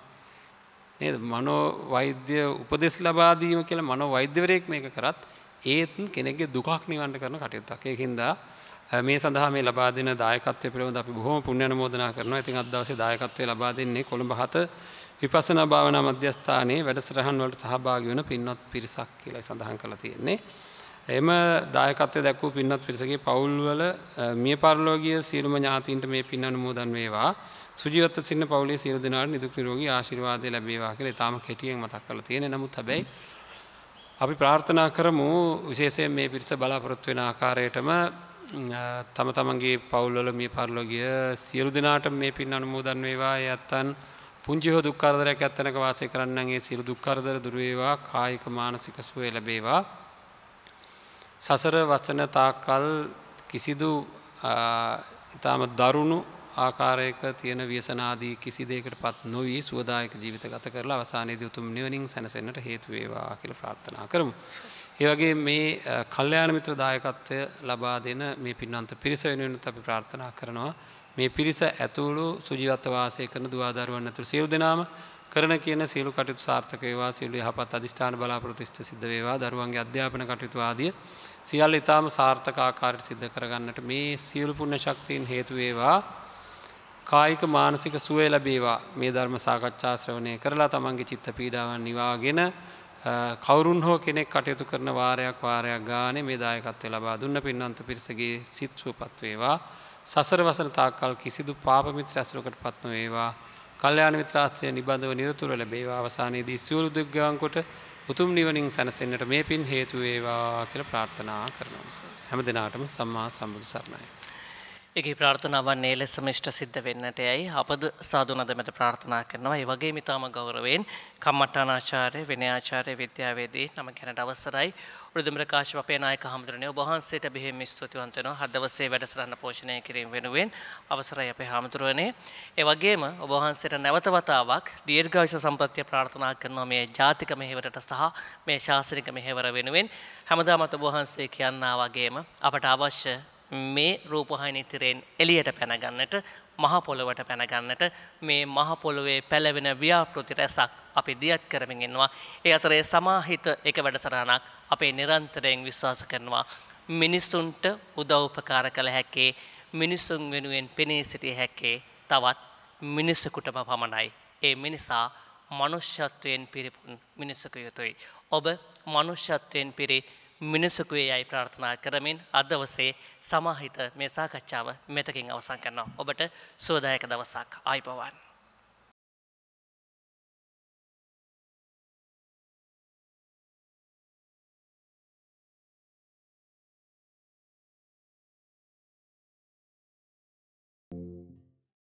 නේද? මනෝ වෛද්‍ය උපදෙස් ලබා දීම කියලා මනෝ වෛද්‍යවරයෙක් මේක කරත් ඒත් කෙනෙක්ගේ දුකක් නිවන්න කරන කටයුත්තක්. ඒකින්ද මේ සඳහා මේ ලබා දෙන දායකත්වය පිළිබඳ අපි බොහොම පුණ්‍ය අනුමෝදනා කරනවා. ඉතින් අද දවසේ දායකත්වය ලබා දෙන්නේ කොළඹ 7 විපස්සනා භාවනා මධ්‍යස්ථානයේ වැඩසටහන් වලට සහභාගී වෙන පින්වත් පිරිසක් කියලා සඳහන් කරලා තියෙන්නේ. එම දායකත්වය දක්වපු පින්වත් පිරිසගේ පවුල් වල මිය පරලෝකීය සියලුම ඥාතීන්ට මේ පින් අනුමෝදන් වේවා. සුජීවත්ව සිටින පවුලේ සියලු දෙනාට නිදුක් නිරෝගී ආශිර්වාද ලැබේවා කියලා ඊටම කෙටියෙන් මතක් කරලා තියෙනවා. නමුත් හැබැයි අපි ප්‍රාර්ථනා කරමු විශේෂයෙන් මේ පිරිස බලාපොරොත්තු වෙන ආකාරයටම තම තමන්ගේ පවුල් වල මිය පරලෝකීය සියලු දෙනාට මේ පින් අනුමෝදන් වේවා. යත්තන් පුංචි හෝ දුක් කරදරයක් ඇත්තනක වාසය කරන්නන් ඒ සියලු දුක් කරදර දුර වේවා. කායික මානසික සුවය ලැබේවා. සසර වසන තාකල් කිසිදු ඊටම දරුණු ආකාරයක තියෙන ව්‍යසනාදී කිසි දෙයකටපත් නොවි සුවදායක ජීවිත ගත කරලා අවසානයේදී උතුම් නිවනින් සැනසෙන්නට හේතු වේවා කියලා ප්‍රාර්ථනා කරමු. ඒ වගේ මේ කල්යාණ මිත්‍ර දායකත්වය ලබා දෙන මේ පින්වන්ත පිරිස වෙනුවෙන් අපි ප්‍රාර්ථනා කරනවා. මේ පිරිස ඇතුළු සුජීවත්ව වාසය කරන දුවදරුවන් ඇතුළු සියලු දෙනාම කරන කියන සියලු කටයුතු සාර්ථක වේවා. සියලු යහපත් අධිෂ්ඨාන බලාපොරොත්තු ඉෂ්ට සිද්ධ වේවා. දරුවන්ගේ අධ්‍යාපන කටයුතු ආදී සියල්ල ඊටම සාර්ථක ආකාරයට සිද්ධ කරගන්නට මේ සියලු පුණ්‍ය ශක්තියින් හේතු වේවා. කායික මානසික සුවය ලැබේවා. මේ ධර්ම සාකච්ඡා ශ්‍රවණය කරලා තමන්ගේ චිත්ත පීඩාවන් නිවාගෙන කවුරුන් හෝ කෙනෙක් කටයුතු කරන වාරයක් වාරයක් ගානේ මේ දායකත්වය ලබා දුන්න පින්වන්ත පිරිසගේ සිත් සුවපත් වේවා. සසර වසන තාක්කල් කිසිදු පාප මිත්‍ර අසුරකටපත් නොවේවා. කල්යාණ මිත්‍රාශ්‍රය නිබඳව නිරතුරුව ලැබේවා. අවසානයේදී සියලු දුක් ගෙවන් කොට උතුම් නිවනින් සැනසෙන්නට මේ පින් හේතු වේවා කියලා ප්‍රාර්ථනා කරනවා. හැම දිනාටම සම්මා සම්බුදු සරණයි. ඒකේ ප්‍රාර්ථනාවන් එලෙසම ඉෂ්ට සිද්ධ වෙන්නට යයි අපද සාදුණද මෙත ප්‍රාර්ථනා කරනවා. ඒ වගේම ඊටම ගෞරවයෙන් කම්මට්ටාන ආචාර්ය විනය ආචාර්ය විද්‍යාවේදී නම කැනට අවසරයි. උඩුදුම්බර කාශ්‍යප නායක හාමුදුරනේ ඔබ වහන්සේට බෙහෙම ස්තුතිවන්ත වෙනවා. හද දවසේ වැඩසටහන පෝෂණය කිරීම වෙනුවෙන් අවසරයි අපේ හාමුදුරනේ. ඒ වගේම ඔබ වහන්සේට නැවත වතාවක් දීර්ඝායුෂ සම්පත්තිය ප්‍රාර්ථනා කරනවා මේ ජාතික මෙහෙවරට සහ මේ ශාසනික මෙහෙවර වෙනුවෙන්. හැමදාමත් ඔබ වහන්සේ කියනා වගේම අපට අවශ්‍ය මේ රූපවාහිනී තිරෙන් එළියට පැන ගන්නට මහ පොළොවට පැන ගන්නට මේ මහ පොළොවේ පැලවෙන ව්‍යාපෘති රැසක් අපි දියත් කරමින් ඉන්නවා. ඒ අතරේ සමාහිත එක වැඩසටහනක් අපේ නිරන්තරයෙන් විශ්වාස කරනවා මිනිසුන්ට උදව් උපකාර කළ හැකේ මිනිසුන් වෙනුවෙන් පෙනී සිටිය හැකේ තවත් මිනිසෙකුටම පමණයි. ඒ මිනිසා මනුෂ්‍යත්වයෙන් පිරිපුන් මිනිසෙකු යුතුයි. ඔබ මනුෂ්‍යත්වයෙන් පිරි මිනිසෙකු වේයයි ප්‍රාර්ථනා කරමින් අද දවසේ සමාහිත මේ සාකච්ඡාව මෙතකින් අවසන් කරනවා. ඔබට සුවදායක දවසක් ආයිබෝවන්.